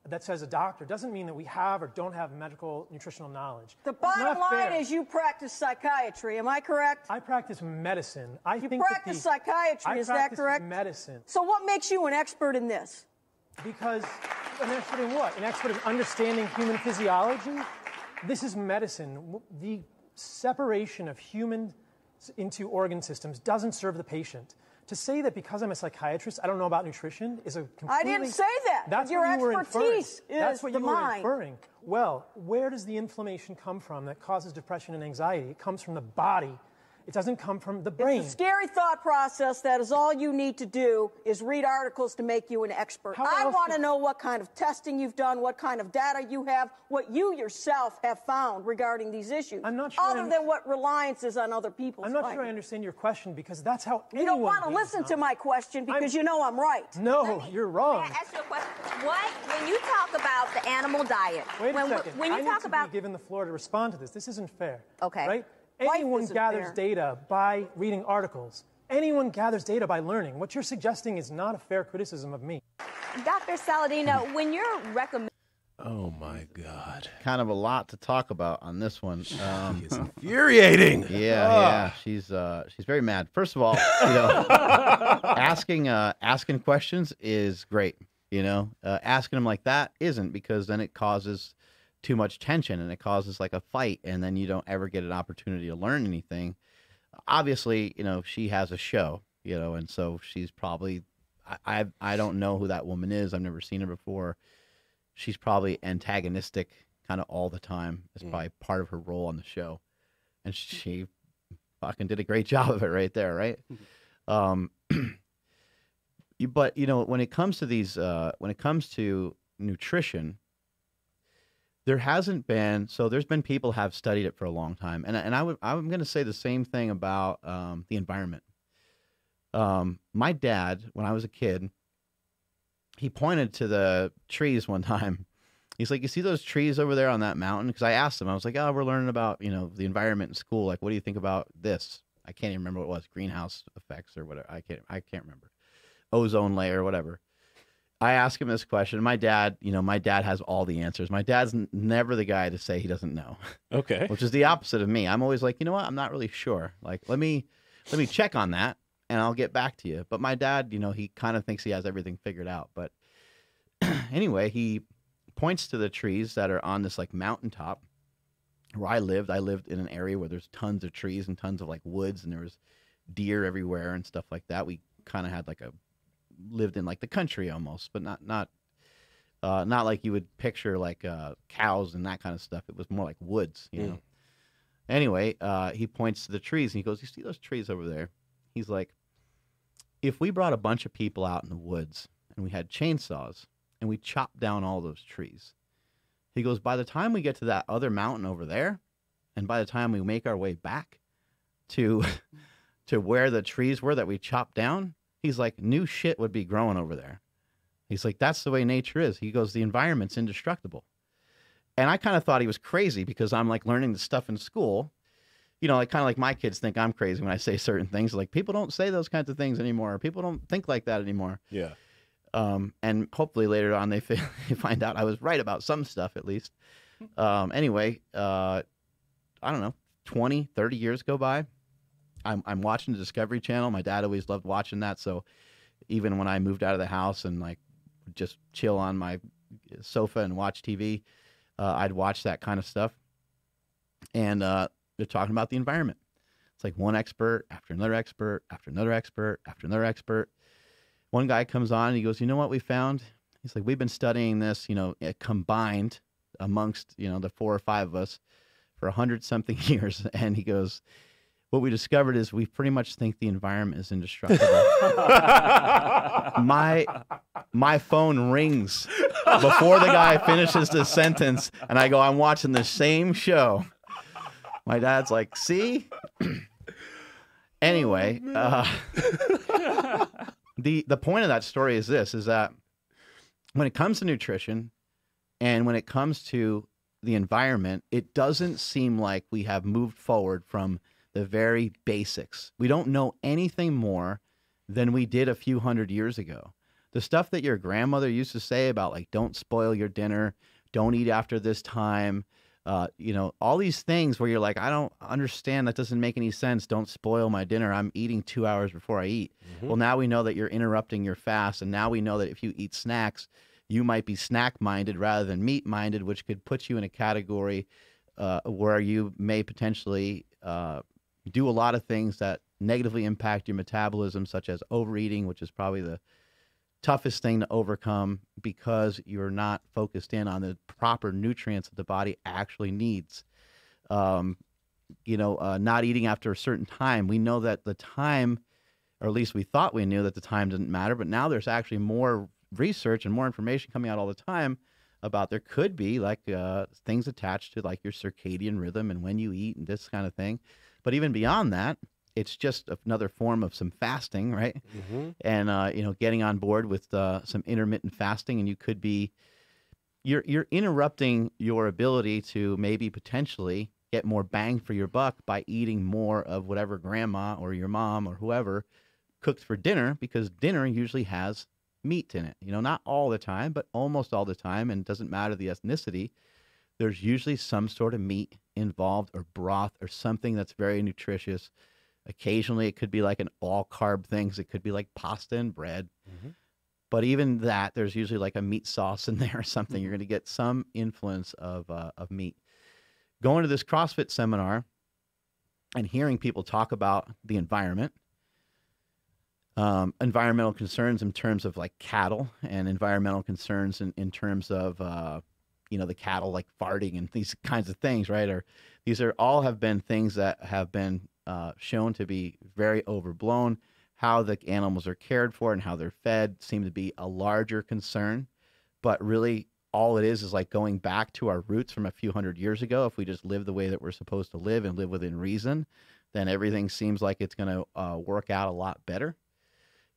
that says a doctor doesn't mean that we have or don't have medical nutritional knowledge. The bottom line is you practice psychiatry, am I correct? I practice medicine. You practice psychiatry, is that correct? I practice medicine. So what makes you an expert in this? Because, an expert in what? An expert in understanding human physiology? This is medicine. The separation of humans into organ systems doesn't serve the patient. To say that because I'm a psychiatrist, I don't know about nutrition is a completely... I didn't say that. That's your expertise. That's what you were inferring. Well, where does the inflammation come from that causes depression and anxiety? It comes from the body. It doesn't come from the brain. It's a scary thought process. That is all you need to do is read articles to make you an expert. I want to know what kind of testing you've done, what kind of data you have, what you yourself have found regarding these issues. I'm not sure. Other than what reliance is on other people. I'm not sure I understand your question because that's how anyone... You don't want to listen to my question because you know I'm right. No, you're wrong. Can I ask you a question? What, when you talk about the animal diet... Wait a second. When you talk about... I need to be given the floor to respond to this. This isn't fair. Okay. Right? Anyone gathers data by reading articles. Anyone gathers data by learning. What you're suggesting is not a fair criticism of me. Dr. Saladino, when you're recommending... Oh, my God. Kind of a lot to talk about on this one. It's infuriating. Yeah. She's very mad. First of all, you know, asking questions is great. You know, asking them like that isn't, because then it causes... too much tension and it causes like a fight, and then you don't ever get an opportunity to learn anything. Obviously, you know, she has a show, you know, and so she's probably, I don't know who that woman is. I've never seen her before. She's probably antagonistic kind of all the time. It's probably part of her role on the show, and she fucking did a great job of it right there, right? But you know, when it comes to these, when it comes to nutrition, there hasn't been, so there's been people who have studied it for a long time. And I'm going to say the same thing about the environment. My dad, when I was a kid, he pointed to the trees one time. He's like, you see those trees over there on that mountain? Because I asked him, I was like, oh, we're learning about, you know, the environment in school. Like, what do you think about this? I can't even remember what it was, greenhouse effects or whatever. I can't remember. Ozone layer, whatever. I ask him this question. My dad, you know, my dad has all the answers. My dad's never the guy to say he doesn't know. Okay. Which is the opposite of me. I'm always like, you know what? I'm not really sure. Like, let me check on that and I'll get back to you. But my dad, you know, he kind of thinks he has everything figured out. But anyway, he points to the trees that are on this like mountaintop where I lived in an area where there's tons of trees and tons of like woods, and there was deer everywhere and stuff like that. We kind of had like a lived in like the country almost, but not like you would picture like cows and that kind of stuff. It was more like woods, you know. Anyway, he points to the trees and he goes, you see those trees over there? He's like, if we brought a bunch of people out in the woods and we had chainsaws and we chopped down all those trees, he goes, by the time we get to that other mountain over there, and by the time we make our way back to to where the trees were that we chopped down, he's like, new shit would be growing over there. He's like, that's the way nature is. He goes, the environment's indestructible. And I kind of thought he was crazy because I'm like learning the stuff in school. You know, like kind of like my kids think I'm crazy when I say certain things. Like, people don't say those kinds of things anymore. People don't think like that anymore. Yeah. And hopefully later on they find out I was right about some stuff at least. Anyway, I don't know, 20, 30 years go by. I'm watching the Discovery Channel. My dad always loved watching that. So even when I moved out of the house and like just chill on my sofa and watch TV, I'd watch that kind of stuff. And they're talking about the environment. It's like one expert after another expert after another expert after another expert. One guy comes on and he goes, you know what we found? He's like, we've been studying this, you know, combined amongst, you know, the 4 or 5 of us for 100-something years. And he goes, what we discovered is we pretty much think the environment is indestructible. My phone rings before the guy finishes this sentence, and I go, I'm watching the same show. My dad's like, see? Anyway, the point of that story is this, is that when it comes to nutrition and when it comes to the environment, it doesn't seem like we have moved forward from the very basics. We don't know anything more than we did a few hundred years ago. The stuff that your grandmother used to say about, like, don't spoil your dinner, don't eat after this time, you know, all these things where you're like, I don't understand, that doesn't make any sense, don't spoil my dinner, I'm eating 2 hours before I eat. Mm-hmm. Well, now we know that you're interrupting your fast, and now we know that if you eat snacks, you might be snack-minded rather than meat-minded, which could put you in a category where you may potentially do a lot of things that negatively impact your metabolism, such as overeating, which is probably the toughest thing to overcome because you're not focused in on the proper nutrients that the body actually needs. Not eating after a certain time. We know that the time, or at least we thought we knew that the time didn't matter, but now there's actually more research and more information coming out all the time about there could be like things attached to like your circadian rhythm and when you eat and this kind of thing. But even beyond that, it's just another form of some fasting, right? Mm-hmm. And, getting on board with some intermittent fasting, and you could be, you're interrupting your ability to maybe potentially get more bang for your buck by eating more of whatever grandma or your mom or whoever cooked for dinner, because dinner usually has meat in it. You know, not all the time, but almost all the time, and it doesn't matter the ethnicity. There's usually some sort of meat involved, or broth, or something that's very nutritious. Occasionally, it could be like an all-carb things. It could be like pasta and bread. Mm-hmm. But even that, there's usually like a meat sauce in there or something. You're going to get some influence of meat. Going to this CrossFit seminar and hearing people talk about the environment, environmental concerns in terms of like cattle, and environmental concerns in terms of the cattle like farting and these kinds of things, right? Or these are all have been things that have been shown to be very overblown. How the animals are cared for and how they're fed seem to be a larger concern. But really all it is like going back to our roots from a few hundred years ago. If we just live the way that we're supposed to live and live within reason, then everything seems like it's going to work out a lot better.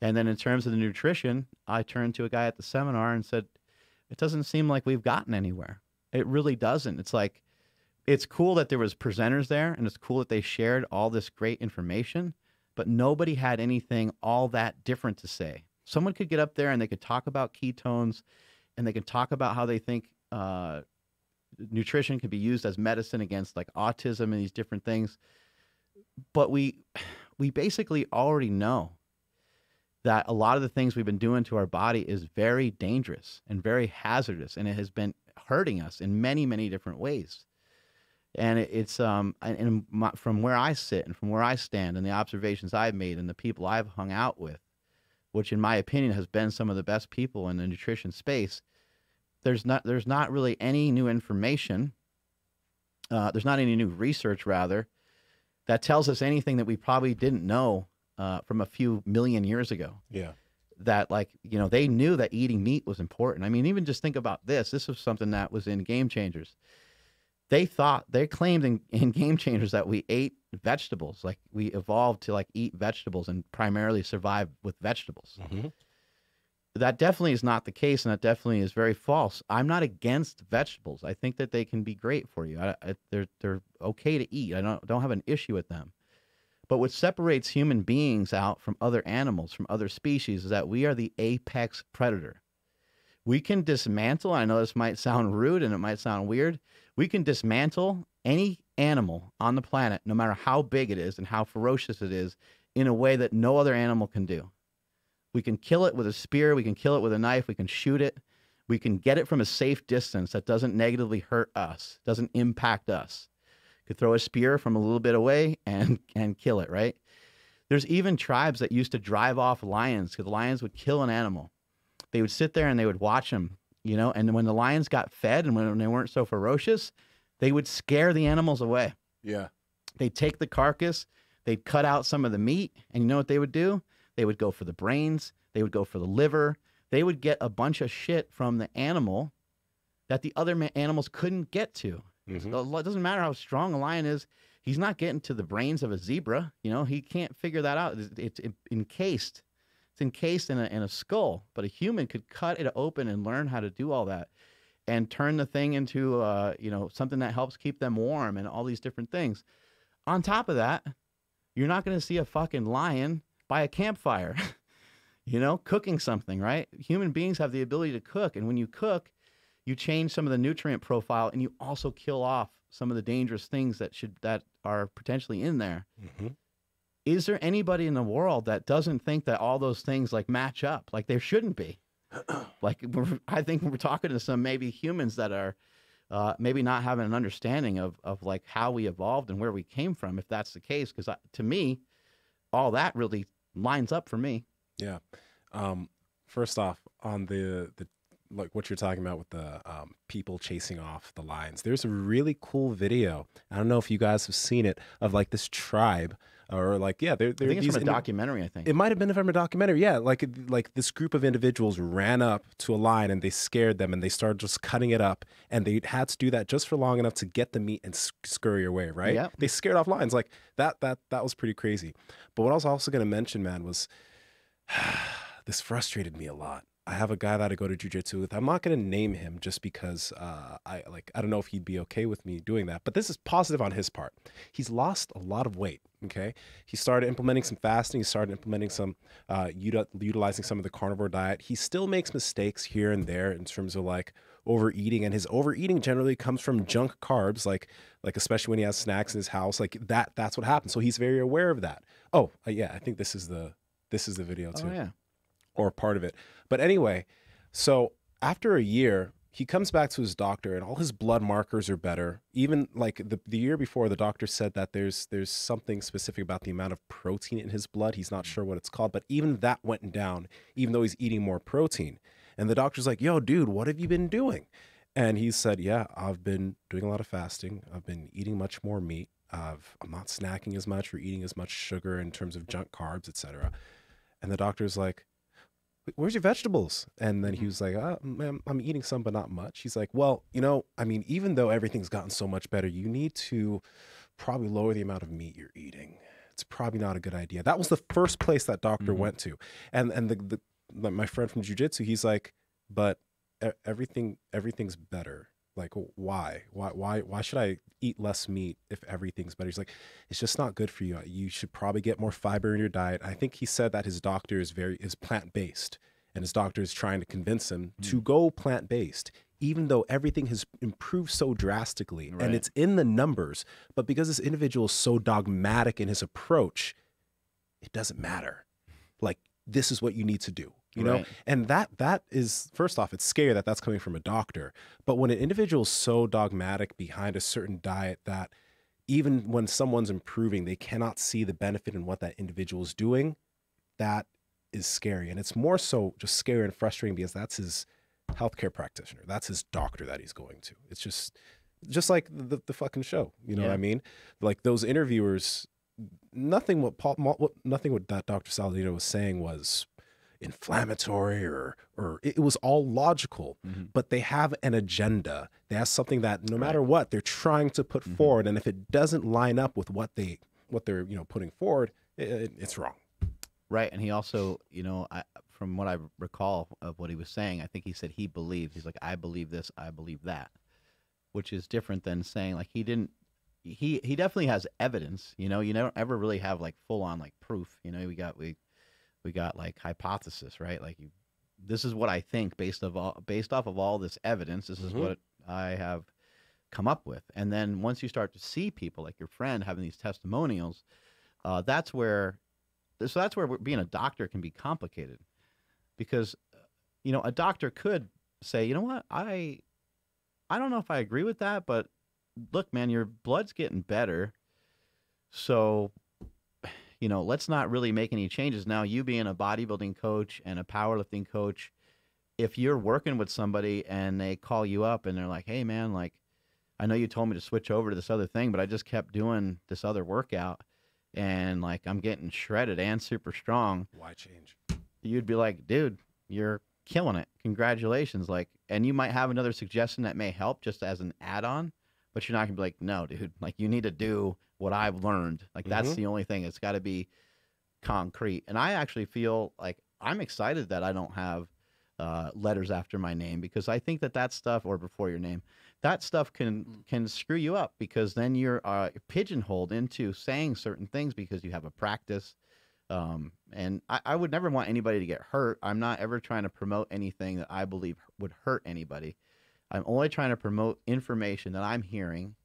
And then in terms of the nutrition, I turned to a guy at the seminar and said, it doesn't seem like we've gotten anywhere. It really doesn't. It's like, it's cool that there was presenters there, and it's cool that they shared all this great information, but nobody had anything all that different to say. Someone could get up there and they could talk about ketones, and they could talk about how they think nutrition could be used as medicine against like autism and these different things. But we basically already know that a lot of the things we've been doing to our body is very dangerous and very hazardous, and it has been hurting us in many, many different ways. And it's from where I sit and from where I stand and the observations I've made and the people I've hung out with, which in my opinion has been some of the best people in the nutrition space, there's not really any new information. There's not any new research, rather, that tells us anything that we probably didn't know from a few million years ago. Yeah. That they knew that eating meat was important. I mean, even just think about this. This was something that was in Game Changers. They claimed in Game Changers that we ate vegetables. Like, we evolved to like eat vegetables and primarily survive with vegetables. Mm-hmm. That definitely is not the case, and that definitely is very false. I'm not against vegetables. I think that they can be great for you. They're okay to eat. I don't have an issue with them. But what separates human beings out from other animals, from other species, is that we are the apex predator. We can dismantle, I know this might sound rude and it might sound weird, we can dismantle any animal on the planet, no matter how big it is and how ferocious it is, in a way that no other animal can do. We can kill it with a spear, we can kill it with a knife, we can shoot it, we can get it from a safe distance that doesn't negatively hurt us, doesn't impact us. Could throw a spear from a little bit away and kill it, right? There's even tribes that used to drive off lions, because lions would kill an animal. They would sit there and they would watch them, and when the lions got fed and when they weren't so ferocious, they would scare the animals away. Yeah. They'd take the carcass, They'd cut out some of the meat, and you know what they would do? They would go for the brains. They would go for the liver. They would get a bunch of shit from the animal that the other animals couldn't get to. Mm-hmm. So it doesn't matter how strong a lion is. He's not getting to the brains of a zebra. You know, he can't figure that out. It's encased. It's encased in a skull. But a human could cut it open and learn how to do all that and turn the thing into, you know, something that helps keep them warm and all these different things. On top of that, you're not going to see a fucking lion by a campfire, you know, cooking something, right? Human beings have the ability to cook. And when you cook, you change some of the nutrient profile, and you also kill off some of the dangerous things that are potentially in there. Mm-hmm. Is there anybody in the world that doesn't think that all those things like match up? Like there shouldn't be. Like I think we're talking to some maybe humans that are maybe not having an understanding of like how we evolved and where we came from, if that's the case. Because to me, all that really lines up for me. Yeah. First off, on the like what you're talking about with the people chasing off the lions, there's a really cool video. I don't know if you guys have seen it, of like this tribe. Or like, yeah, they're I think it's from a documentary, I think. It might have been from a documentary, yeah. Like this group of individuals ran up to a lion and they scared them and they started just cutting it up. And they had to do that just for long enough to get the meat and scurry away, right? Yep. They scared off lions. Like, that was pretty crazy. But what I was also going to mention, man, was this frustrated me a lot. I have a guy that I go to jujitsu with. I'm not going to name him just because I don't know if he'd be okay with me doing that. But this is positive on his part. He's lost a lot of weight. Okay, he started implementing some fasting. He started implementing some utilizing some of the carnivore diet. He still makes mistakes here and there in terms of like overeating, and his overeating generally comes from junk carbs, like especially when he has snacks in his house. Like that's what happens. So he's very aware of that. Oh yeah, I think this is the video too. Oh, yeah. Or part of it. But anyway, so after a year, he comes back to his doctor and all his blood markers are better. Even like the year before, the doctor said that there's something specific about the amount of protein in his blood. He's not sure what it's called, but even that went down, even though he's eating more protein. And the doctor's like, yo, dude, what have you been doing? And he said, yeah, I've been doing a lot of fasting. I've been eating much more meat. I'm not snacking as much or eating as much sugar in terms of junk carbs, etc. And the doctor's like, where's your vegetables? And then he was like, I'm eating some, but not much. He's like, well, you know, I mean, even though everything's gotten so much better, you need to probably lower the amount of meat you're eating. It's probably not a good idea. That was the first place that doctor went to. And my friend from jiu-jitsu, he's like, but everything's better. Like, why should I eat less meat if everything's better? He's like, it's just not good for you. You should probably get more fiber in your diet. I think he said that his doctor is plant-based, and his doctor is trying to convince him to go plant-based, even though everything has improved so drastically, right. And it's in the numbers. But because this individual is so dogmatic in his approach, it doesn't matter. Like, this is what you need to do. You know, right. And that is, first off, it's scary that that's coming from a doctor. But when an individual is so dogmatic behind a certain diet that even when someone's improving, they cannot see the benefit in what that individual is doing, that is scary. And it's more so just scary and frustrating because that's his healthcare practitioner. That's his doctor that he's going to. It's just like the fucking show. You know what I mean? Like those interviewers, nothing what that Dr. Saladino was saying was inflammatory or it was all logical, but they have an agenda. They have something that no matter what they're trying to put forward, and if it doesn't line up with what they're you know putting forward, it's wrong, right? And he also, you know, from what I recall of what he was saying, I think he said he believed, he's like, I believe this, I believe that, which is different than saying like he definitely has evidence. You know, you never ever really have like full-on like proof. You know, we got like hypothesis, right? Like this is what I think based off of all this evidence. This is what I have come up with. And then once you start to see people like your friend having these testimonials, that's where being a doctor can be complicated, because you know a doctor could say, you know what, I don't know if I agree with that, but look, man, your blood's getting better, so. You know, let's not really make any changes. Now, you being a bodybuilding coach and a powerlifting coach, if you're working with somebody and they call you up and they're like, hey, man, like, I know you told me to switch over to this other thing, but I just kept doing this other workout. and like I'm getting shredded and super strong, why change? You'd be like, dude, you're killing it, congratulations. Like, and you might have another suggestion that may help just as an add-on, but you're not gonna be like, no dude, like you need to do what I've learned. Like that's the only thing. It's got to be concrete. And I actually feel like I'm excited that I don't have letters after my name, because I think that that stuff, or before your name, that stuff can screw you up, because then you're pigeonholed into saying certain things because you have a practice. And I would never want anybody to get hurt. I'm not ever trying to promote anything that I believe would hurt anybody. I'm only trying to promote information that I'm hearing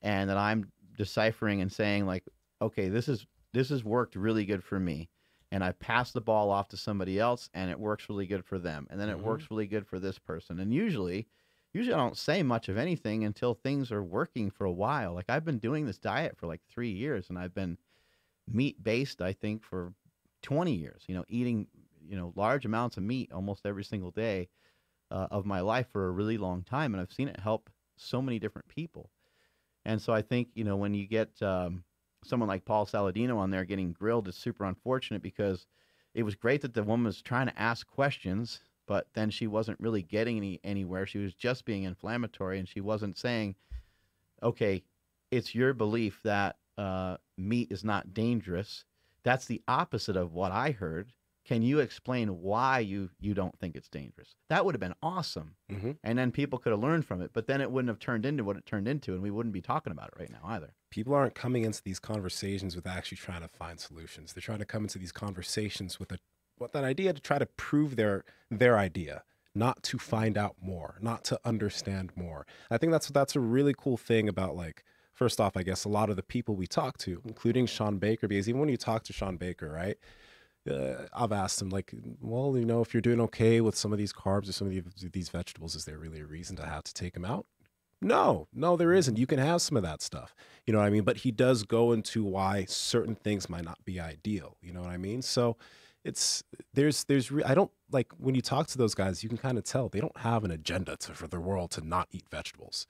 and that I'm deciphering and saying like, okay, this has worked really good for me, and I pass the ball off to somebody else and it works really good for them, and then it works really good for this person. And usually I don't say much of anything until things are working for a while. Like I've been doing this diet for like 3 years, and I've been meat based, I think, for 20 years, you know, eating, you know, large amounts of meat almost every single day of my life for a really long time. And I've seen it help so many different people. And so I think, you know, when you get someone like Paul Saladino on there getting grilled, it's super unfortunate, because it was great that the woman was trying to ask questions, but then she wasn't really getting anywhere. She was just being inflammatory, and she wasn't saying, okay, it's your belief that meat is not dangerous. That's the opposite of what I heard. Can you explain why you don't think it's dangerous? That would have been awesome. And then people could have learned from it, but then it wouldn't have turned into what it turned into, and we wouldn't be talking about it right now either. People aren't coming into these conversations with actually trying to find solutions. They're trying to come into these conversations with an idea to try to prove their idea, not to find out more, not to understand more. I think that's a really cool thing about, like, first off, I guess a lot of the people we talk to, including Sean Baker, because even when you talk to Sean Baker, right? I've asked him, like, well, you know, if you're doing okay with some of these carbs or some of these vegetables, is there really a reason to have to take them out? No, there isn't. You can have some of that stuff. You know what I mean? But he does go into why certain things might not be ideal. You know what I mean? So I don't, like, when you talk to those guys, you can kind of tell they don't have an agenda for the world to not eat vegetables.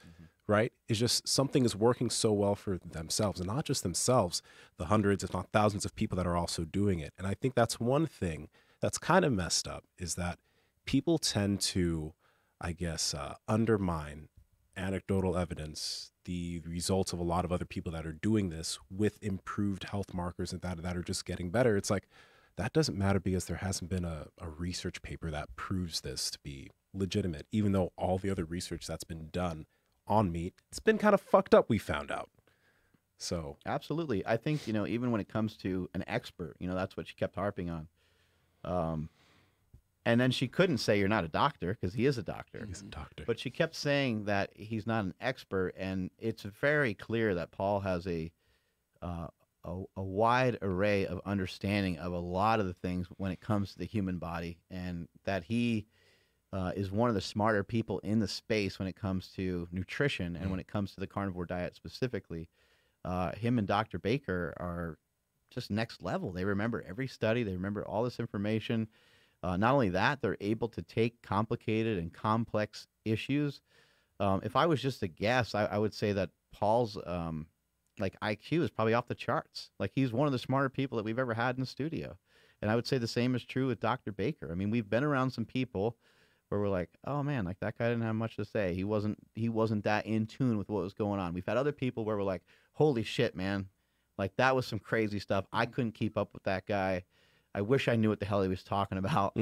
Right? It's just something is working so well for themselves, and not just themselves, the hundreds, if not thousands of people that are also doing it. And I think that's one thing that's kind of messed up, is that people tend to, I guess, undermine anecdotal evidence, the results of a lot of other people that are doing this with improved health markers and that are just getting better. It's like, that doesn't matter because there hasn't been a research paper that proves this to be legitimate, even though all the other research that's been done on meat, it's been kind of fucked up, we found out. So absolutely. I think, you know, even when it comes to an expert, you know, that's what she kept harping on. And then she couldn't say you're not a doctor, because he is a doctor. He's a doctor. But she kept saying that he's not an expert, and it's very clear that Paul has a wide array of understanding of a lot of the things when it comes to the human body, and that he is one of the smarter people in the space when it comes to nutrition and when it comes to the carnivore diet specifically. Him and Dr. Baker are just next level. They remember every study. They remember all this information. Not only that, they're able to take complicated and complex issues. If I was just to guess, I would say that Paul's like IQ is probably off the charts. Like, he's one of the smarter people that we've ever had in the studio. And I would say the same is true with Dr. Baker. I mean, we've been around some people where we're like, oh man, like that guy didn't have much to say. He wasn't that in tune with what was going on. We've had other people where we're like, holy shit, man. Like, that was some crazy stuff. I couldn't keep up with that guy. I wish I knew what the hell he was talking about.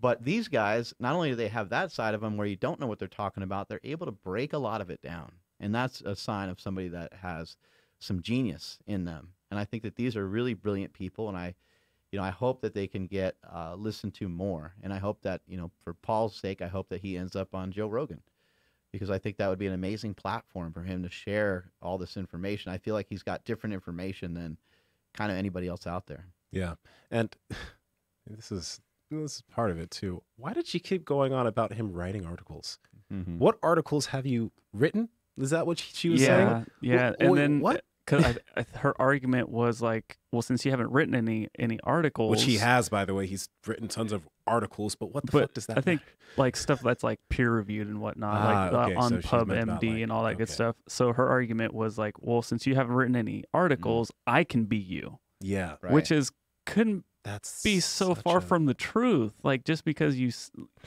But these guys, not only do they have that side of them where you don't know what they're talking about, they're able to break a lot of it down. And that's a sign of somebody that has some genius in them. And I think that these are really brilliant people. And I hope that they can get listened to more. And I hope that, you know, for Paul's sake, I hope that he ends up on Joe Rogan, because I think that would be an amazing platform for him to share all this information. I feel like he's got different information than kind of anybody else out there. Yeah. And this is part of it too. Why did she keep going on about him writing articles? What articles have you written? Is that what she was saying? Yeah. What? Because her argument was like, well, since you haven't written any articles, which he has, by the way, he's written tons of articles. But what the fuck does that? I think like stuff that's like peer reviewed and whatnot, like on PubMD and all that good stuff. So her argument was like, well, since you haven't written any articles, I can be you. Yeah, right. Which is couldn't be so far from the truth. Like just because you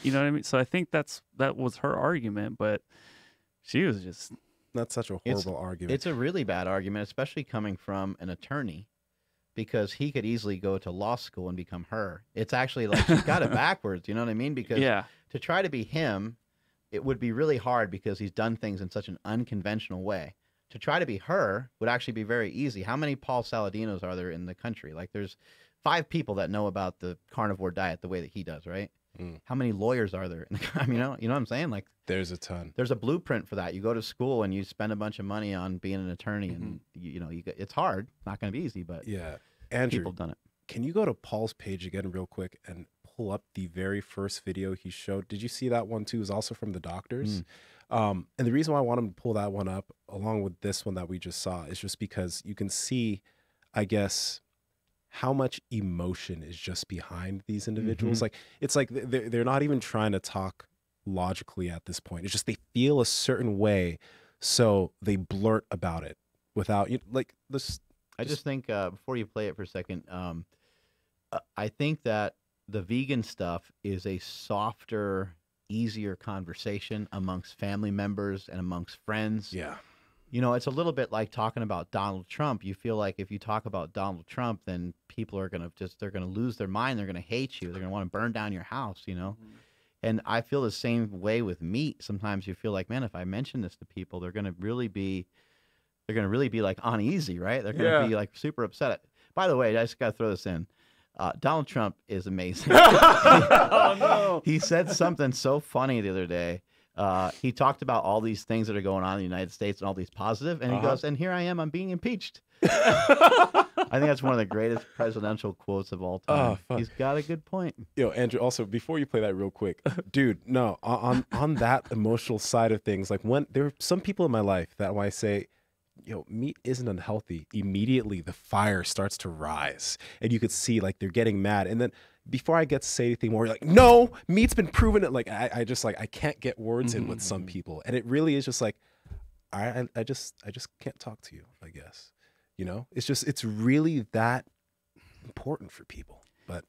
know what I mean. So I think that was her argument, but she was just. That's such a horrible argument. It's a really bad argument, especially coming from an attorney, because he could easily go to law school and become her. It's actually like she's got it backwards, you know what I mean? Because to try to be him, it would be really hard because he's done things in such an unconventional way. To try to be her would actually be very easy. How many Paul Saladinos are there in the country? Like there's 5 people that know about the carnivore diet the way that he does, right? How many lawyers are there? I mean, you know what I'm saying? Like, there's a ton. There's a blueprint for that. You go to school and you spend a bunch of money on being an attorney, and you know, it's hard. It's not going to be easy, but yeah, Andrew, people have done it. Can you go to Paul's page again, real quick, and pull up the very first video he showed? Did you see that one too? It was also from The Doctors. And the reason why I want him to pull that one up along with this one that we just saw is just because you can see, I guess, how much emotion is just behind these individuals. Like it's like they're not even trying to talk logically at this point. It's just they feel a certain way, so they blurt about it without like this. I just think before you play it for a second, I think that the vegan stuff is a softer, easier conversation amongst family members and amongst friends. Yeah. You know, it's a little bit like talking about Donald Trump. You feel like if you talk about Donald Trump, then people are going to they're going to lose their mind. They're going to hate you. They're going to want to burn down your house, you know. And I feel the same way with meat. Sometimes you feel like, man, if I mention this to people, they're going to really be like uneasy, right? They're going to be like super upset. By the way, I just got to throw this in. Donald Trump is amazing. Oh, no. He said something so funny the other day. He talked about all these things that are going on in the United States and all these positive, and he goes, and here I am, I'm being impeached. I think that's one of the greatest presidential quotes of all time. Oh, he's got a good point. Yo, Andrew, also, before you play that real quick, dude, no, on that emotional side of things, like when there are some people in my life that when I say, you know, meat isn't unhealthy, immediately the fire starts to rise, and you could see like they're getting mad. And then before I get to say anything more, like, no, meat's been proven it. Like, I just like, I can't get words in with some people. And it really is just like, I just can't talk to you, I guess. You know, it's just, it's really that important for people. But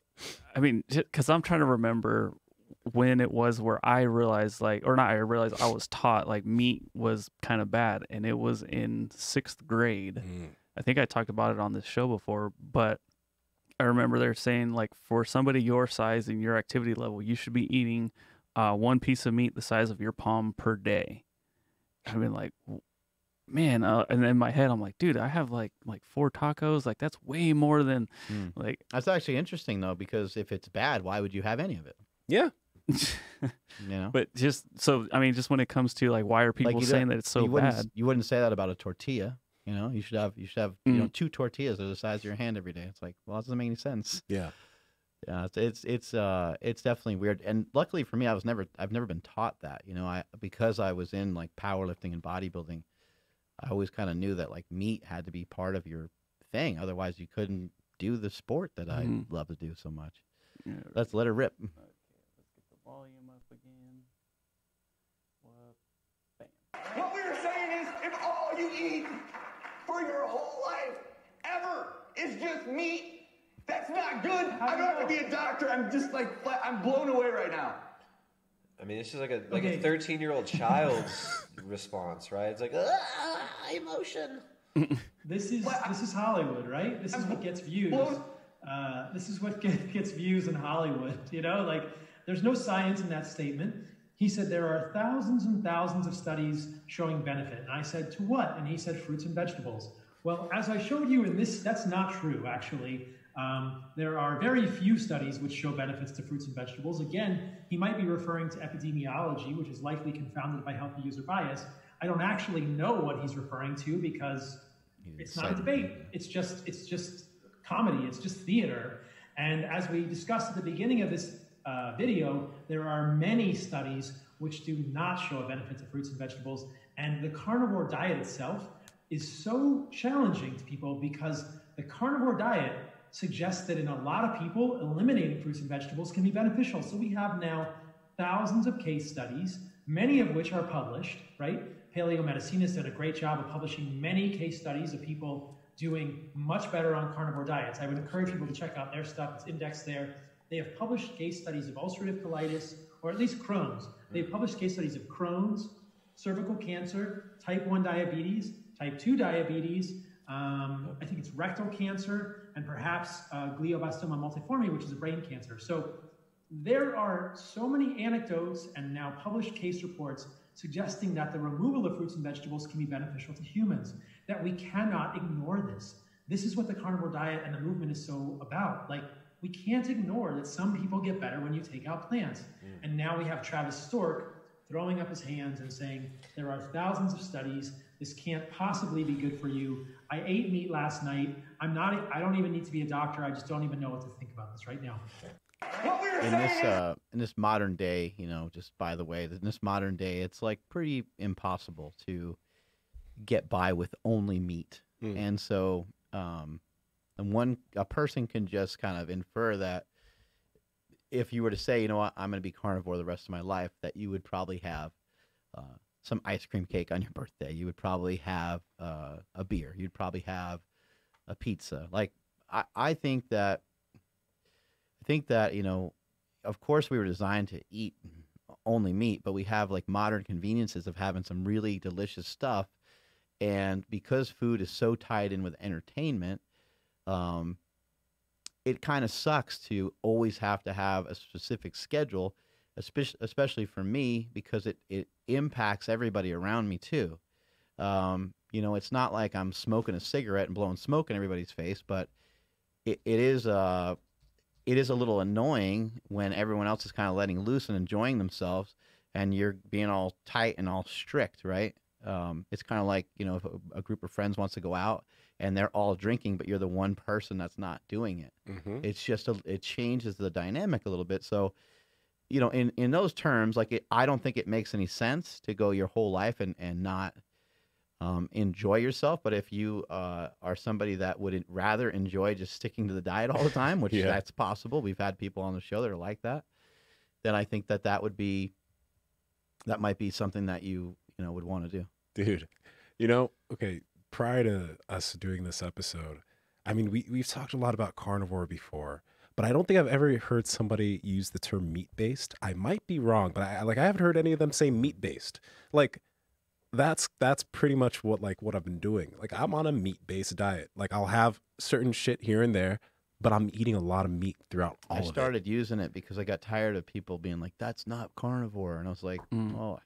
I mean, cause I'm trying to remember when it was where I realized like, or not, I realized I was taught like meat was kind of bad, and it was in 6th grade. I think I talked about it on this show before, but I remember they're saying like for somebody your size and your activity level, you should be eating one piece of meat the size of your palm per day. I mean, like, man, and in my head I'm like, dude, I have like 4 tacos. Like that's way more than like. That's actually interesting though, because if it's bad, why would you have any of it? Yeah. You know? But just so I mean, just when it comes to like, why are people like saying that it's so bad? You wouldn't say that about a tortilla. You know, you should have you know, 2 tortillas are the size of your hand every day. It's like, well, that doesn't make any sense. Yeah, yeah, it's definitely weird. And luckily for me, I've never been taught that. You know, because I was in like powerlifting and bodybuilding, I always kind of knew that like meat had to be part of your thing, otherwise you couldn't do the sport that I love to do so much. Yeah, right. Let's let her rip. Okay, let's get the volume up again. Bam. What we were saying is, if all you eat for your whole life, ever, it's just meat. That's not good. I don't have to be a doctor. I'm just like, I'm blown away right now. I mean, this is like a 13-year-old child's response, right? It's like, emotion. This is Hollywood, right? This is what gets views. This is what gets views in Hollywood. You know, like there's no science in that statement. He said, there are thousands and thousands of studies showing benefit. And I said, to what? And he said, fruits and vegetables. Well, as I showed you in this, that's not true, actually. There are very few studies which show benefits to fruits and vegetables. Again, he might be referring to epidemiology, which is likely confounded by healthy user bias. I don't actually know what he's referring to because it's not a debate. It's just comedy. It's just theater. And as we discussed at the beginning of this video, there are many studies which do not show a benefit to fruits and vegetables, and the carnivore diet itself is so challenging to people because the carnivore diet suggests that in a lot of people, eliminating fruits and vegetables can be beneficial. So we have now thousands of case studies, many of which are published, right? Paleomedicine has done a great job of publishing many case studies of people doing much better on carnivore diets. I would encourage people to check out their stuff. It's indexed there. They have published case studies of ulcerative colitis, or at least Crohn's. They've published case studies of Crohn's, cervical cancer, type 1 diabetes, type 2 diabetes, I think it's rectal cancer, and perhaps glioblastoma multiforme, which is a brain cancer. So there are so many anecdotes and now published case reports suggesting that the removal of fruits and vegetables can be beneficial to humans, that we cannot ignore this. This is what the carnivore diet and the movement is so about. Like, we can't ignore that some people get better when you take out plants. And now we have Travis Stork throwing up his hands and saying, there are thousands of studies. This can't possibly be good for you. I ate meat last night. I don't even need to be a doctor. I just don't even know what to think about this right now. In this modern day, you know, just by the way, in this modern day, it's like pretty impossible to get by with only meat. And so, and a person can just kind of infer that if you were to say, you know what, I'm going to be carnivore the rest of my life, that you would probably have some ice cream cake on your birthday. You would probably have a beer. You'd probably have a pizza. Like, I think that, you know, of course we were designed to eat only meat, but we have like modern conveniences of having some really delicious stuff. And because food is so tied in with entertainment, it kind of sucks to always have to have a specific schedule, especially for me, because it impacts everybody around me too. You know, it's not like I'm smoking a cigarette and blowing smoke in everybody's face, but it is a little annoying when everyone else is kind of letting loose and enjoying themselves and you're being all tight and all strict, right? It's kind of like, you know, if a group of friends wants to go out and they're all drinking, but you're the one person that's not doing it. It's just, it changes the dynamic a little bit. So, you know, in those terms, like I don't think it makes any sense to go your whole life and not enjoy yourself. But if you are somebody that would rather enjoy just sticking to the diet all the time, which that's possible, we've had people on the show that are like that, then I think that would be, that might be something that you know would want to do. Dude, you know, okay, prior to us doing this episode, I mean, we've talked a lot about carnivore before, but I don't think I've ever heard somebody use the term meat-based. I might be wrong, but I haven't heard any of them say meat-based. Like, that's pretty much what I've been doing. Like, I'm on a meat-based diet. Like, I'll have certain shit here and there, but I'm eating a lot of meat throughout all of it. I started using it because I got tired of people being like, that's not carnivore. And I was like, oh,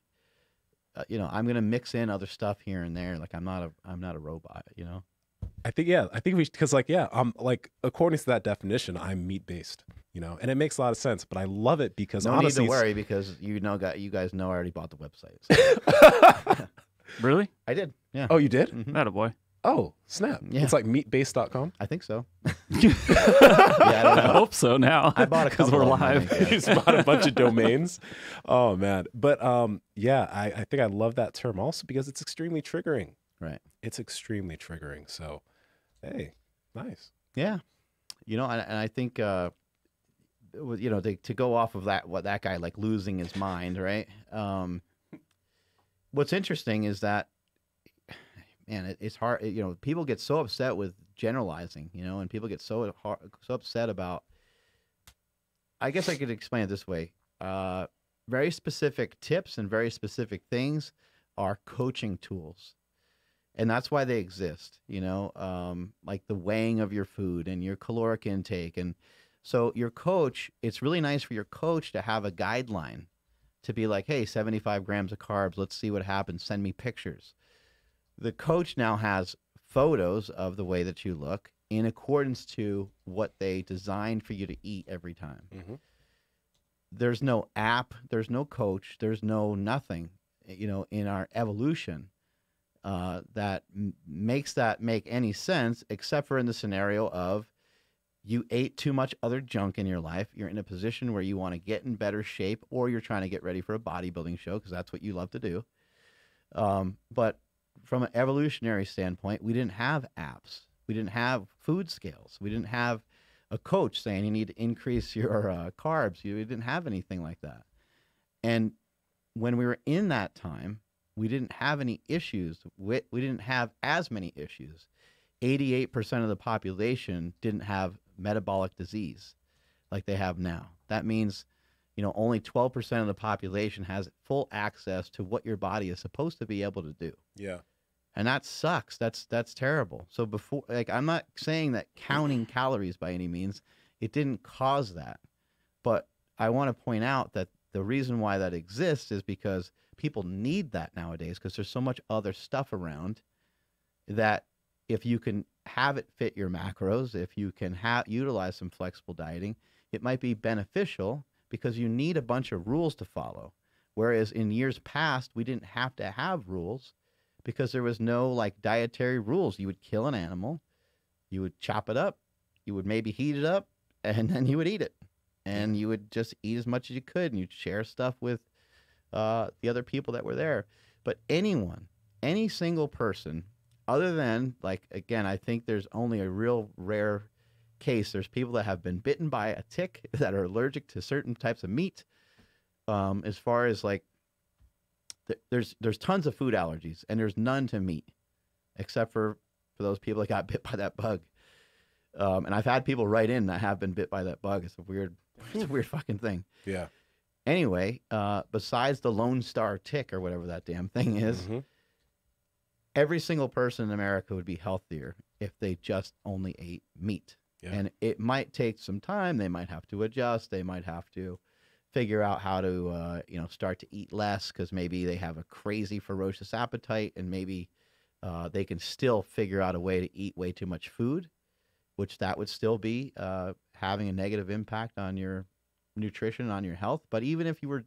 you know, I'm going to mix in other stuff here and there. Like, I'm not a robot, you know? I think we should, because like, I'm like, according to that definition, I'm meat-based, you know, and it makes a lot of sense, but I love it because honestly, no need to worry because, you know, you guys know I already bought the website. So. Really? I did. Yeah. Oh, you did? Attaboy. Oh, snap. Yeah. It's like meatbase.com? I think so. I hope so now. I bought it because we're live. You just bought a bunch of domains. Oh, man. But yeah, I think I love that term also because it's extremely triggering. Right. It's extremely triggering. So, hey, nice. Yeah. You know, and I think, you know, to go off of that, what that guy, like losing his mind, right? What's interesting is that, and it's hard, you know, people get so upset with generalizing, you know, and people get so upset about, I guess I could explain it this way. Very specific tips and very specific things are coaching tools. And that's why they exist, you know, like the weighing of your food and your caloric intake. And so your coach, it's really nice for your coach to have a guideline to be like, hey, 75 grams of carbs, let's see what happens. Send me pictures. The coach now has photos of the way that you look in accordance to what they designed for you to eat every time. There's no app, there's no coach, there's no nothing, you know, in our evolution that makes that make any sense, except for in the scenario of you ate too much other junk in your life. You're in a position where you want to get in better shape or you're trying to get ready for a bodybuilding show because that's what you love to do. But from an evolutionary standpoint, we didn't have apps. We didn't have food scales. We didn't have a coach saying you need to increase your carbs. You didn't have anything like that. And when we were in that time, we didn't have any issues. We didn't have as many issues. 88% of the population didn't have metabolic disease like they have now. That means, you know, only 12% of the population has full access to what your body is supposed to be able to do. Yeah. And that sucks. That's terrible. So before, like, I'm not saying that counting calories by any means, it didn't cause that. But I want to point out that the reason why that exists is because people need that nowadays, because there's so much other stuff around that if you can have it fit your macros, if you can utilize some flexible dieting, it might be beneficial because you need a bunch of rules to follow. Whereas in years past, we didn't have to have rules because there was no like dietary rules. You would kill an animal, you would chop it up, you would maybe heat it up, and then you would eat it. And you would just eat as much as you could, and you'd share stuff with the other people that were there. But anyone, any single person, other than, like, again, I think there's only a real rare case. There's people that have been bitten by a tick that are allergic to certain types of meat. As far as, like, there's tons of food allergies, and there's none to meat, except for those people that got bit by that bug. And I've had people write in that have been bit by that bug. It's a weird, it's a weird fucking thing. Yeah. Anyway, besides the Lone Star tick or whatever that damn thing is, every single person in America would be healthier if they just only ate meat. Yeah. And it might take some time. They might have to adjust. They might have to figure out how to, you know, start to eat less, because maybe they have a crazy ferocious appetite, and maybe they can still figure out a way to eat way too much food, which that would still be having a negative impact on your nutrition, on your health. But even if you were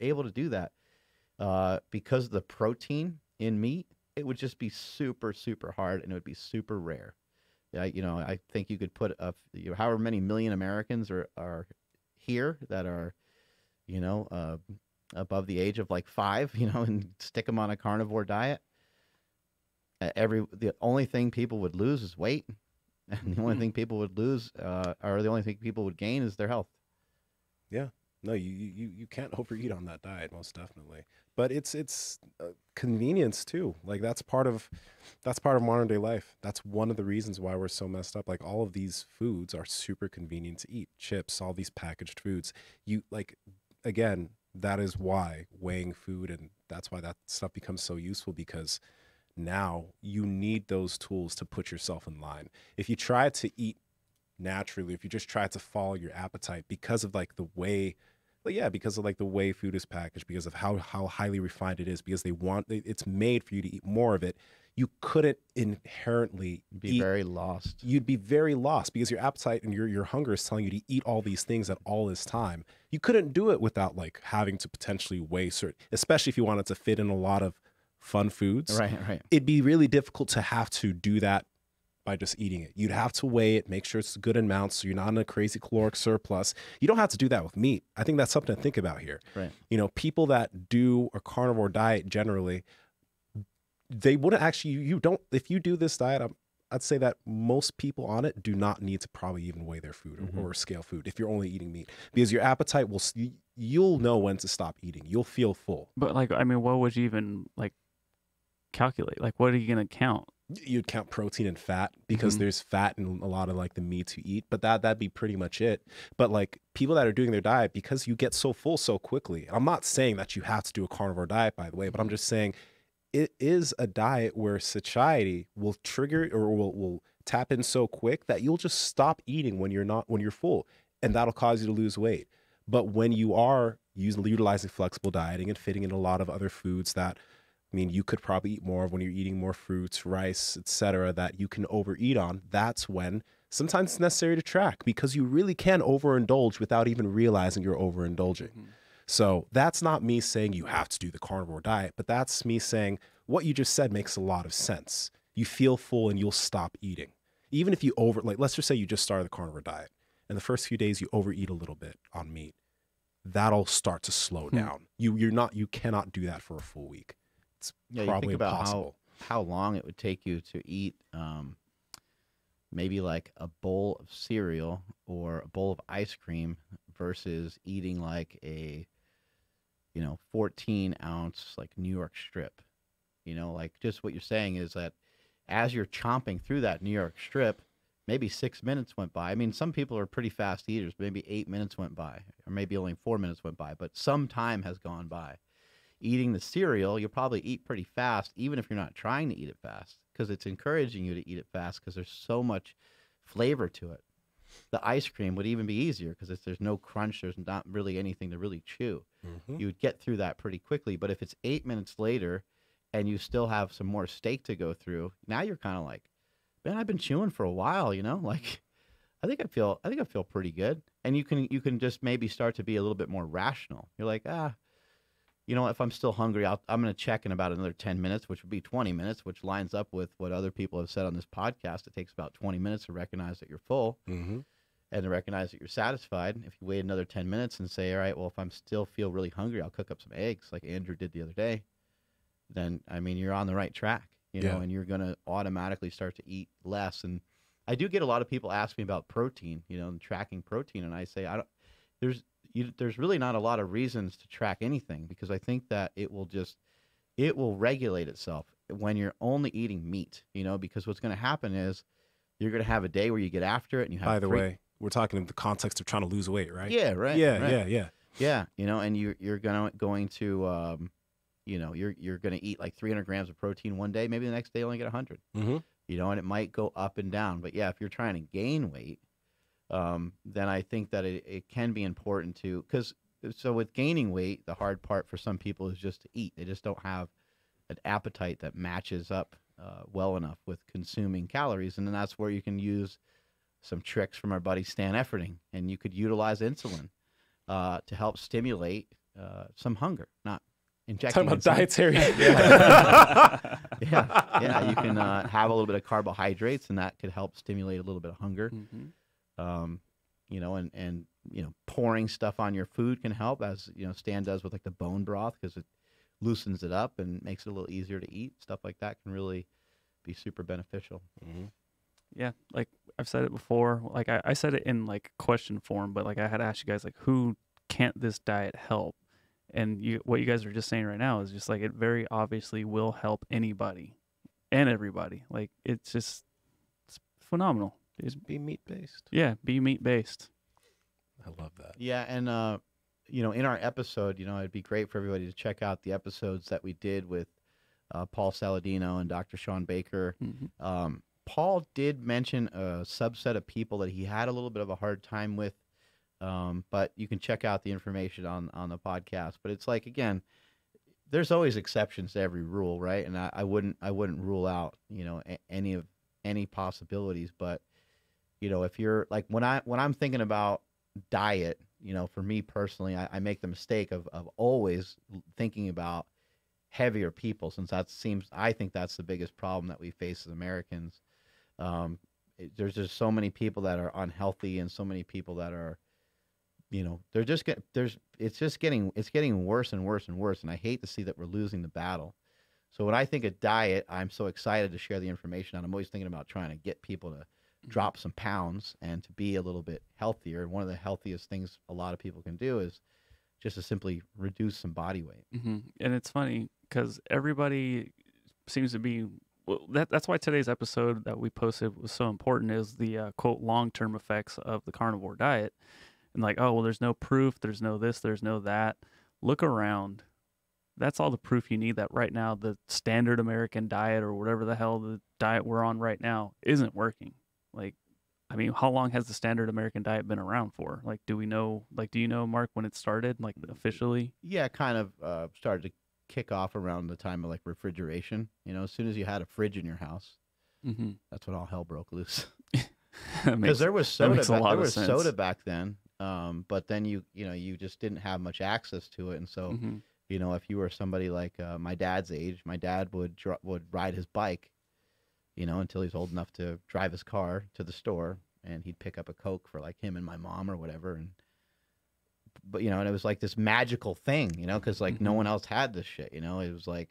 able to do that, because of the protein in meat, it would just be super, super hard, and it would be super rare. You know, I think you could put up, you know, however many million Americans are here that are, you know, above the age of like 5, you know, and stick them on a carnivore diet. The only thing people would lose is weight. And the only thing people would lose, or the only thing people would gain, is their health. Yeah, no, you can't overeat on that diet, most definitely. But it's convenience too. Like, that's part of modern day life. That's one of the reasons why we're so messed up. Like, all of these foods are super convenient to eat. Chips, all these packaged foods. You like, again, that is why weighing food, and that's why that stuff becomes so useful, because now you need those tools to put yourself in line. If you try to eat naturally, if you just try to follow your appetite because of like the way, well, yeah, because of like the way food is packaged, because of how highly refined it is, because they want, it's made for you to eat more of it, you couldn't inherently be very lost. You'd be very lost, because your appetite and your hunger is telling you to eat all these things at all this time. You couldn't do it without like having to potentially weigh certain, especially if you wanted to fit in a lot of fun foods. Right. It'd be really difficult to have to do that by just eating it. You'd have to weigh it, make sure it's a good amount, so you're not in a crazy caloric surplus. You don't have to do that with meat. I think that's something to think about here. Right. You know, people that do a carnivore diet generally, they wouldn't actually, you don't, if you do this diet, I'd say that most people on it do not need to probably even weigh their food or scale food if you're only eating meat, because your appetite will, you'll know when to stop eating. You'll feel full. But like, I mean, what would you even like calculate? Like, what are you going to count? You'd count protein and fat, because there's fat in a lot of like the meats you eat, but that'd be pretty much it. But like, people that are doing their diet, because you get so full so quickly, I'm not saying that you have to do a carnivore diet, by the way, but I'm just saying it is a diet where satiety will trigger, or will tap in so quick that you'll just stop eating when you're full, and that'll cause you to lose weight. But when you are utilizing flexible dieting and fitting in a lot of other foods that, I mean, you could probably eat more of when you're eating more fruits, rice, etc., that you can overeat on. That's when sometimes it's necessary to track, because you really can overindulge without even realizing you're overindulging. So that's not me saying you have to do the carnivore diet, but that's me saying what you just said makes a lot of sense. You feel full and you'll stop eating. Even if you like, let's just say you just started the carnivore diet, and the first few days you overeat a little bit on meat. That'll start to slow down. You cannot do that for a full week. It's probably impossible. How how long it would take you to eat maybe like a bowl of cereal or a bowl of ice cream versus eating like a, 14-ounce like New York strip. Like just what you're saying is that as you're chomping through that New York strip, maybe 6 minutes went by. I mean, some people are pretty fast eaters. Maybe 8 minutes went by, or maybe only 4 minutes went by, but some time has gone by. Eating the cereal, you'll probably eat pretty fast, even if you're not trying to eat it fast, because it's encouraging you to eat it fast because there's so much flavor to it. The ice cream would even be easier because there's no crunch. There's not really anything to really chew. Mm-hmm. You would get through that pretty quickly. But if it's 8 minutes later and you still have some more steak to go through, now you're kind of like, man, I've been chewing for a while, like I think I feel pretty good. And you can just maybe start to be a little bit more rational. You're like, if I'm still hungry, I'm going to check in about another 10 minutes, which would be 20 minutes, which lines up with what other people have said on this podcast. It takes about 20 minutes to recognize that you're full mm-hmm. and to recognize that you're satisfied. If you wait another 10 minutes and say, all right, well, if I'm still feel really hungry, I'll cook up some eggs like Andrew did the other day. Then, I mean, you're on the right track, yeah. and you're going to automatically start to eat less. And I do get a lot of people ask me about protein, and tracking protein. And I say, there's really not a lot of reasons to track anything because I think that it will regulate itself when you're only eating meat, because what's going to happen is you're going to have a day where you get after it and you have. By the way, we're talking in the context of trying to lose weight, right? Yeah. Right. Yeah. Right. Yeah. Yeah. Yeah. And you're going to, you're going to eat like 300 grams of protein one day, maybe the next day only get 100, mm-hmm. And it might go up and down, but yeah, if you're trying to gain weight, then I think that it can be important to, so with gaining weight, the hard part for some people is just to eat. They just don't have an appetite that matches up well enough with consuming calories. And then that's where you can use some tricks from our buddy Stan Efferding, and you could utilize insulin to help stimulate some hunger, not injecting. Talking about dietary. Yeah. Yeah, you can have a little bit of carbohydrates, and that could help stimulate a little bit of hunger. Mm-hmm. And pouring stuff on your food can help, as Stan does with like the bone broth, because it loosens it up and makes it a little easier to eat. Stuff like that can really be super beneficial. Mm-hmm. Yeah, like I've said it before, like I said it in like question form, but like I had to ask you guys, like, who can't this diet help? And what you guys are just saying right now is just like, it very obviously will help anybody and everybody. Like it's phenomenal. Is be meat based. Yeah, be meat based. I love that. Yeah, and in our episode, it'd be great for everybody to check out the episodes that we did with Paul Saladino and Dr. Sean Baker. Mm-hmm. Paul did mention a subset of people that he had a little bit of a hard time with, but you can check out the information on the podcast. But it's like, again, there's always exceptions to every rule, right? And I wouldn't rule out any possibilities, but. If you're like when I'm thinking about diet, for me personally, I make the mistake of always thinking about heavier people, since I think that's the biggest problem that we face as Americans. There's just so many people that are unhealthy and so many people that are, it's getting worse and worse and worse. And I hate to see that we're losing the battle. So when I think of diet, I'm so excited to share the information. And I'm always thinking about trying to get people to drop some pounds and to be a little bit healthier. And one of the healthiest things a lot of people can do is just to simply reduce some body weight. Mm-hmm. And it's funny because everybody seems to be, well, that's why today's episode that we posted was so important, is the quote, long-term effects of the carnivore diet. And like, oh, well, there's no proof. There's no this, there's no that. Look around. That's all the proof you need that right now, the standard American diet or whatever the hell the diet we're on right now isn't working. Like, I mean, how long has the standard American diet been around for? Like, do we know, like, do you know, Mark, when it started, like, officially? Yeah, it kind of started to kick off around the time of, like, refrigeration. As soon as you had a fridge in your house, mm-hmm. that's when all hell broke loose. Because there was soda back then, but then you just didn't have much access to it. And so, mm-hmm. If you were somebody like my dad's age, my dad would ride his bike, until he's old enough to drive his car to the store, and he'd pick up a Coke for like him and my mom or whatever. But it was like this magical thing, because like mm-hmm. no one else had this shit, it was like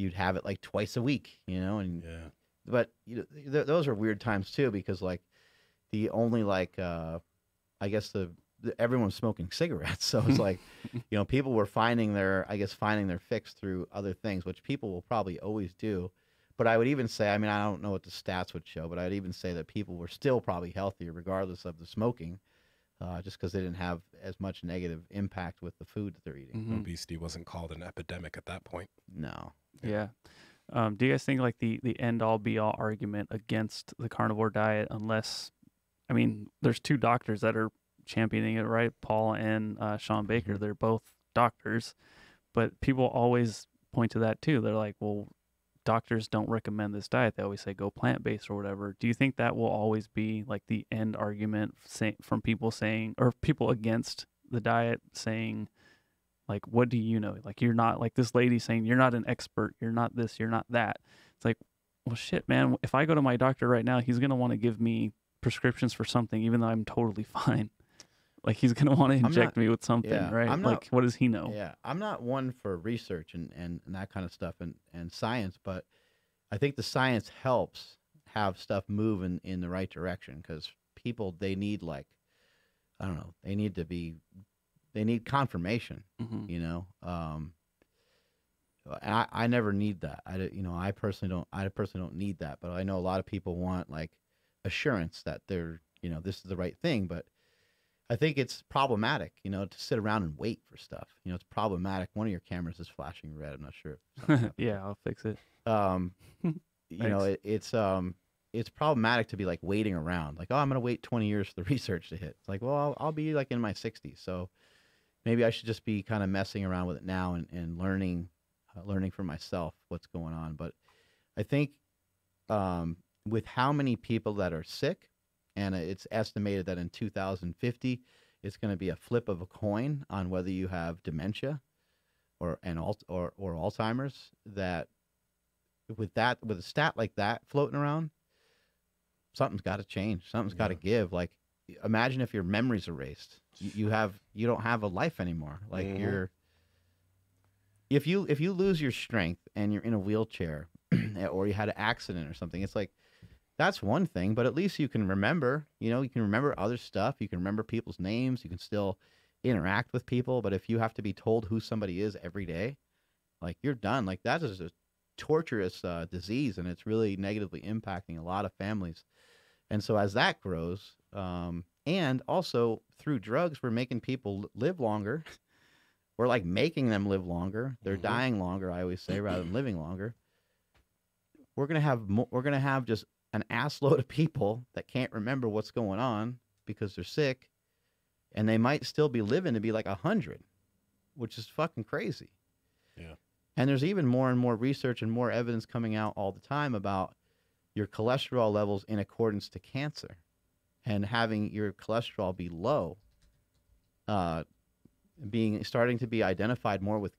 you'd have it like twice a week, you know. And yeah. But you know, those are weird times too, because like the only like I guess everyone was smoking cigarettes, so it's like you know, people were finding their fix through other things, which people will probably always do. But I would even say, I mean, I don't know what the stats would show, but I'd even say that people were still probably healthier regardless of the smoking, just because they didn't have as much negative impact with the food that they're eating. Mm-hmm. Obesity wasn't called an epidemic at that point. No. Yeah. Do you guys think like the end all be all argument against the carnivore diet, unless, I mean, there's two doctors that are championing it, right? Paul and Sean Baker. Mm-hmm. They're both doctors, but people always point to that too. They're like, well, doctors don't recommend this diet. They always say go plant-based or whatever. Do you think that will always be like the end argument from people saying, or people against the diet saying, like, what do you know? Like, you're not, like this lady saying, you're not an expert. You're not this, you're not that. It's like, well, shit, man, if I go to my doctor right now, he's going to want to give me prescriptions for something, even though I'm totally fine. Like, he's going to want to inject me with something, yeah, right? I'm not, like, what does he know? Yeah, I'm not one for research and that kind of stuff and science, but I think the science helps have stuff move in the right direction, because people, they need, like, I don't know, they need to be, they need confirmation, mm-hmm. you know? I never need that. You know, I personally don't need that, but I know a lot of people want, like, assurance that they're, you know, this is the right thing, but I think it's problematic, you know, to sit around and wait for stuff. You know, it's problematic. One of your cameras is flashing red. I'm not sure. Yeah, I'll fix it. You know, it's problematic to be like waiting around. Like, oh, I'm gonna wait 20 years for the research to hit. It's like, well, I'll be like in my 60s, so maybe I should just be kind of messing around with it now and learning for myself what's going on. But I think with how many people that are sick. And it's estimated that in 2050, it's going to be a flip of a coin on whether you have dementia or Alzheimer's. With a stat like that floating around, something's got to change. Something's got to give. Like, imagine if your memory's erased. You don't have a life anymore. Like, yeah. If you lose your strength and you're in a wheelchair, or you had an accident or something, it's like. That's one thing, but at least you can remember, you know, you can remember other stuff. You can remember people's names. You can still interact with people. But if you have to be told who somebody is every day, like, you're done. Like, that is a torturous disease, and it's really negatively impacting a lot of families. And so as that grows, and also through drugs, we're making people live longer. We're like making them live longer. They're mm-hmm. dying longer, I always say, rather than living longer. We're going to have just an ass load of people that can't remember what's going on because they're sick, and they might still be living to be like 100, which is fucking crazy. Yeah. And there's even more and more research and more evidence coming out all the time about your cholesterol levels in accordance to cancer, and having your cholesterol be low, starting to be identified more with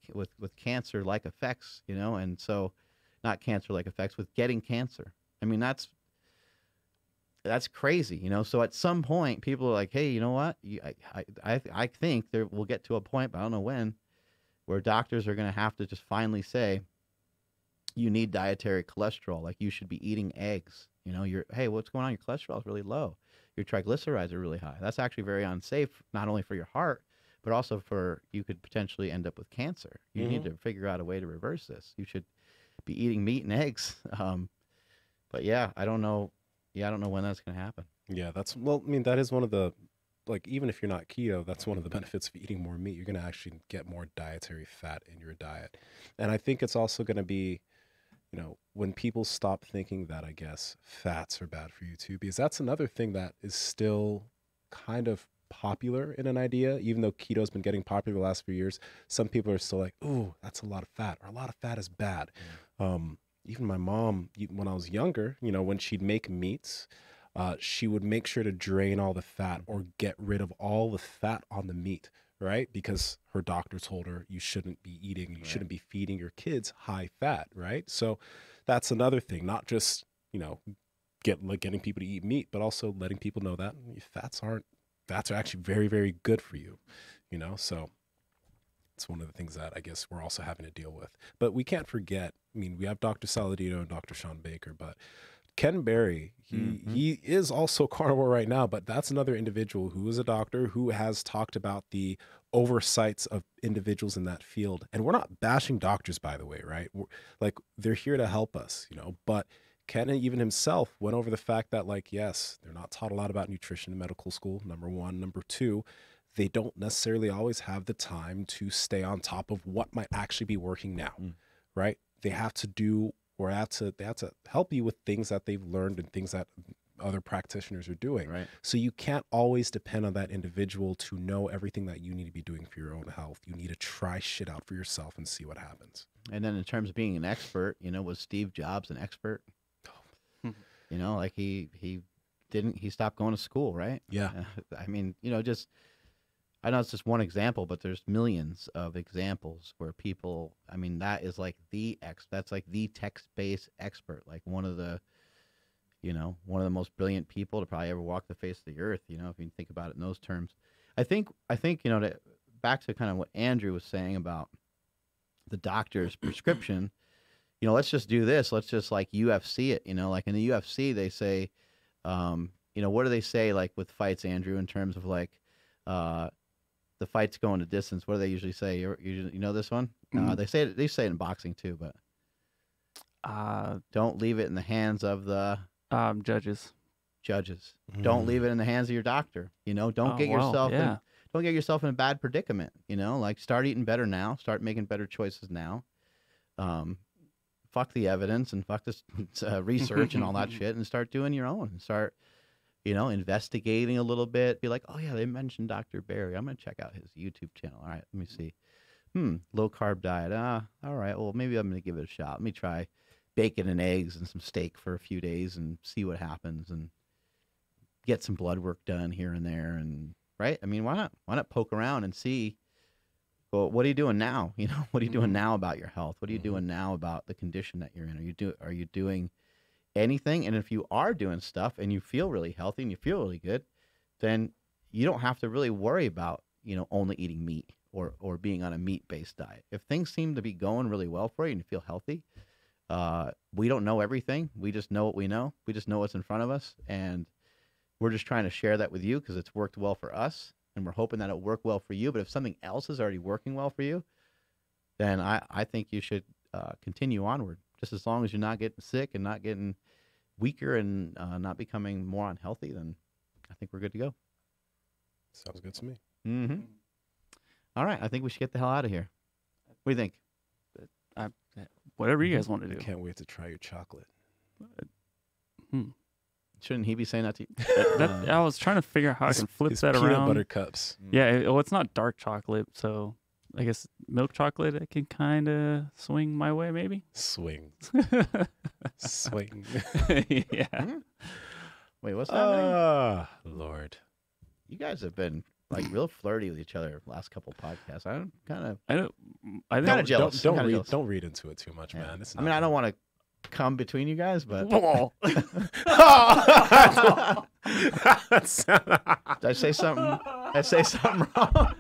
cancer-like effects, you know, and so not cancer-like effects, with getting cancer. I mean, that's crazy, you know? So at some point, people are like, hey, you know what? I think we'll get to a point, but I don't know when, where doctors are going to have to just finally say, you need dietary cholesterol. Like, you should be eating eggs. You know, hey, what's going on? Your cholesterol is really low. Your triglycerides are really high. That's actually very unsafe, not only for your heart, but also you could potentially end up with cancer. You mm-hmm. need to figure out a way to reverse this. You should be eating meat and eggs. But yeah, I don't know when that's going to happen. Yeah, well, I mean, that is one of the, like, even if you're not keto, that's one of the benefits of eating more meat. You're going to actually get more dietary fat in your diet. And I think it's also going to be, you know, when people stop thinking that, I guess, fats are bad for you too, because that's another thing that is still kind of popular in an idea, even though keto has been getting popular the last few years. Some people are still like, ooh, that's a lot of fat, or a lot of fat is bad. Yeah. Even my mom, when I was younger, you know, when she'd make meats, she would make sure to drain all the fat or get rid of all the fat on the meat, right? Because her doctor told her you shouldn't be eating, you shouldn't be feeding your kids high fat, right? So that's another thing, not just, you know, getting people to eat meat, but also letting people know that fats are actually very, very good for you, you know? So It's one of the things that I guess we're also having to deal with. But we can't forget, I mean, we have Dr. Saladino and Dr. Sean Baker, but Ken Berry, he is also carnivore right now, but that's another individual who is a doctor who has talked about the oversights of individuals in that field. And we're not bashing doctors, by the way, right? We're, like, they're here to help us, you know, but Ken even himself went over the fact that, like, yes, they're not taught a lot about nutrition in medical school, number one. Number two, they don't necessarily always have the time to stay on top of what might actually be working now, right? They have to do, or they have to help you with things that they've learned and things that other practitioners are doing. Right. So you can't always depend on that individual to know everything that you need to be doing for your own health. You need to try shit out for yourself and see what happens. And then in terms of being an expert, you know, was Steve Jobs an expert? You know, like he stopped going to school, right? Yeah. I mean, you know, just, I know it's just one example, but there's millions of examples where people, I mean, that is like the that's like the text-based expert, like one of the, you know, one of the most brilliant people to probably ever walk the face of the earth, you know, if you think about it in those terms. I think, you know, that back to kind of what Andrew was saying about the doctor's prescription, you know, let's just do this. Let's just like UFC it, you know, like in the UFC, they say, you know, what do they say like with fights, Andrew, in terms of like, the fight's going to distance. What do they usually say? You know this one? They say it in boxing too, but don't leave it in the hands of the judges. Judges. Don't leave it in the hands of your doctor. You know, don't don't get yourself in a bad predicament. You know, like start eating better now. Start making better choices now. Fuck the evidence and fuck this research and all that shit, and start doing your own. And start, you know, investigating a little bit, be like, oh yeah, they mentioned Dr. Berry. I'm going to check out his YouTube channel. All right, let me see. Low carb diet. All right, well, maybe I'm going to give it a shot. Let me try bacon and eggs and some steak for a few days and see what happens and get some blood work done here and there. And right. I mean, why not poke around and see, well, what are you doing now? You know, what are you doing now about your health? What are you doing now about the condition that you're in? Are you doing anything? And if you are doing stuff and you feel really healthy and you feel really good, then you don't have to really worry about, you know, only eating meat or being on a meat-based diet. If things seem to be going really well for you and you feel healthy, we don't know everything. We just know what we know. We just know what's in front of us. And we're just trying to share that with you because it's worked well for us. And we're hoping that it'll work well for you. But if something else is already working well for you, then I think you should continue onward. Just as long as you're not getting sick and not getting weaker and not becoming more unhealthy, then I think we're good to go. Sounds good to me. All right. I think we should get the hell out of here. What do you think? Whatever you guys want to do. I can't wait to try your chocolate. Shouldn't he be saying that to you? I was trying to figure out how I can flip that around. Peanut butter cups. Yeah. Well, it's not dark chocolate, so I guess milk chocolate, I can kind of swing my way, maybe. Swing. Swing. Yeah. Wait, what's that name? Lord. You guys have been like real flirty with each other the last couple podcasts. I'm kind of jealous. Don't read into it too much, man. I mean, I don't want to come between you guys, but did I say something? Did I say something wrong?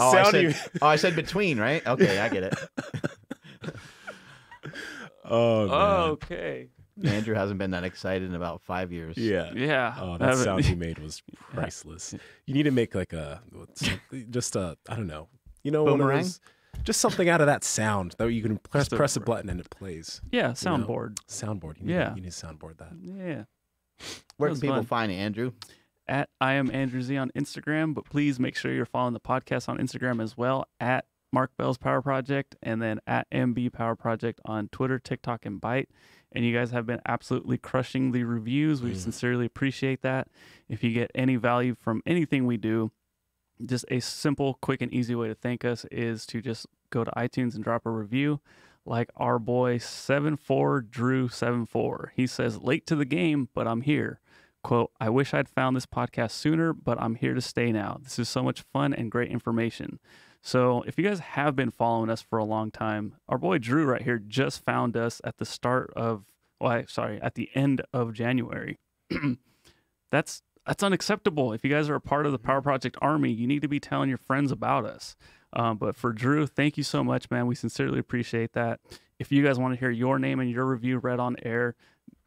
Oh, I said between, right? Okay, I get it. Oh, man. Okay. Andrew hasn't been that excited in about 5 years. Yeah. Yeah. Oh, that sound you made was priceless. You need to make like a, just a, I don't know. You know, boomerang? Just something out of that sound that you can press a button and it plays. Yeah, soundboard. You know? Soundboard. You need to soundboard that. Yeah. Where can people find Andrew? At I am Andrew Z on Instagram, but please make sure you're following the podcast on Instagram as well, at Mark Bell's Power Project, and then at MB Power Project on Twitter, TikTok, and Byte. And you guys have been absolutely crushing the reviews. We sincerely appreciate that. If you get any value from anything we do, just a simple, quick, and easy way to thank us is to just go to iTunes and drop a review. Like our boy 74 Drew 74. He says, late to the game, but I'm here. Quote, I wish I'd found this podcast sooner, but I'm here to stay now. This is so much fun and great information. So if you guys have been following us for a long time, our boy Drew right here just found us at the start of, well, sorry, at the end of January. That's that's unacceptable. If you guys are a part of the Power Project Army, you need to be telling your friends about us. But for Drew, thank you so much, man. We sincerely appreciate that. If you guys want to hear your name and your review read on air,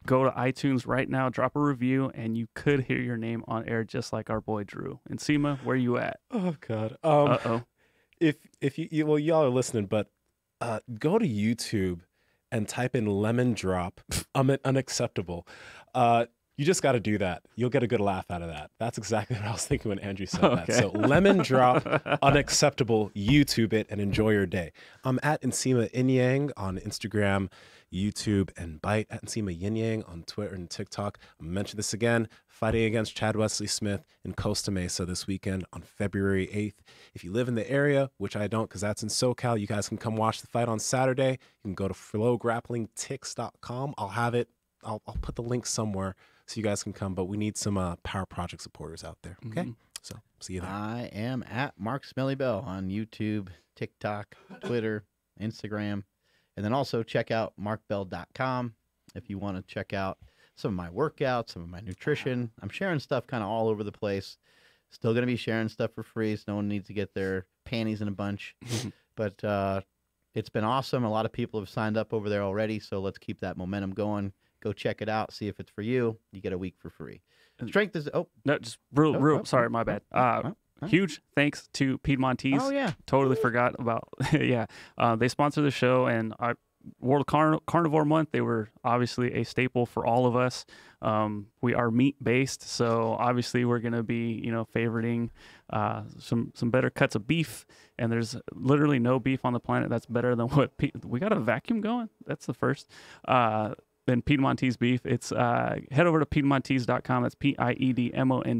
go to iTunes right now, drop a review, and you could hear your name on air just like our boy Drew. And Nsima, where you at? Oh, God. If you, well, y'all are listening, but go to YouTube and type in lemon drop, unacceptable. You just got to do that. You'll get a good laugh out of that. That's exactly what I was thinking when Andrew said that. So lemon drop, unacceptable, YouTube it, and enjoy your day. I'm at Nsima Inyang on Instagram, YouTube, and Byte, at Nsima Inyang on Twitter and TikTok. I'll mention this again, fighting against Chad Wesley Smith in Costa Mesa this weekend on February 8th. If you live in the area, which I don't because that's in SoCal, you guys can come watch the fight on Saturday. You can go to flowgrapplingtix.com. I'll have it. I'll put the link somewhere so you guys can come, but we need some Power Project supporters out there. Okay? So see you there. I am at Mark Smelly Bell on YouTube, TikTok, Twitter, Instagram. And then also check out markbell.com if you want to check out some of my workouts, some of my nutrition. I'm sharing stuff kind of all over the place. Still going to be sharing stuff for free, so no one needs to get their panties in a bunch. But it's been awesome. A lot of people have signed up over there already, so let's keep that momentum going. Go check it out. See if it's for you. You get a week for free. Strength is... Oh. No, just real, sorry, my bad. Huge thanks to Piedmontese. Oh, yeah. Totally forgot about... Yeah. They sponsor the show, and World Carnivore Month, they were obviously a staple for all of us. We are meat-based, so obviously we're going to be, you know, favoriting some better cuts of beef, and there's literally no beef on the planet that's better than what... We got a vacuum going? That's the first. Then Piedmontese beef. It's head over to Piedmontese.com. That's Piedmontese.com.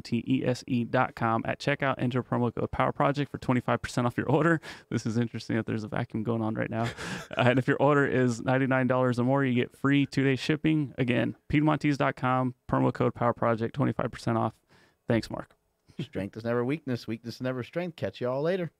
At checkout, enter promo code Power Project for 25% off your order. This is interesting that there's a vacuum going on right now. And if your order is $99 or more, you get free 2-day shipping. Again, Piedmontese.com, promo code Power Project, 25% off. Thanks, Mark. Strength is never weakness. Weakness is never strength. Catch you all later.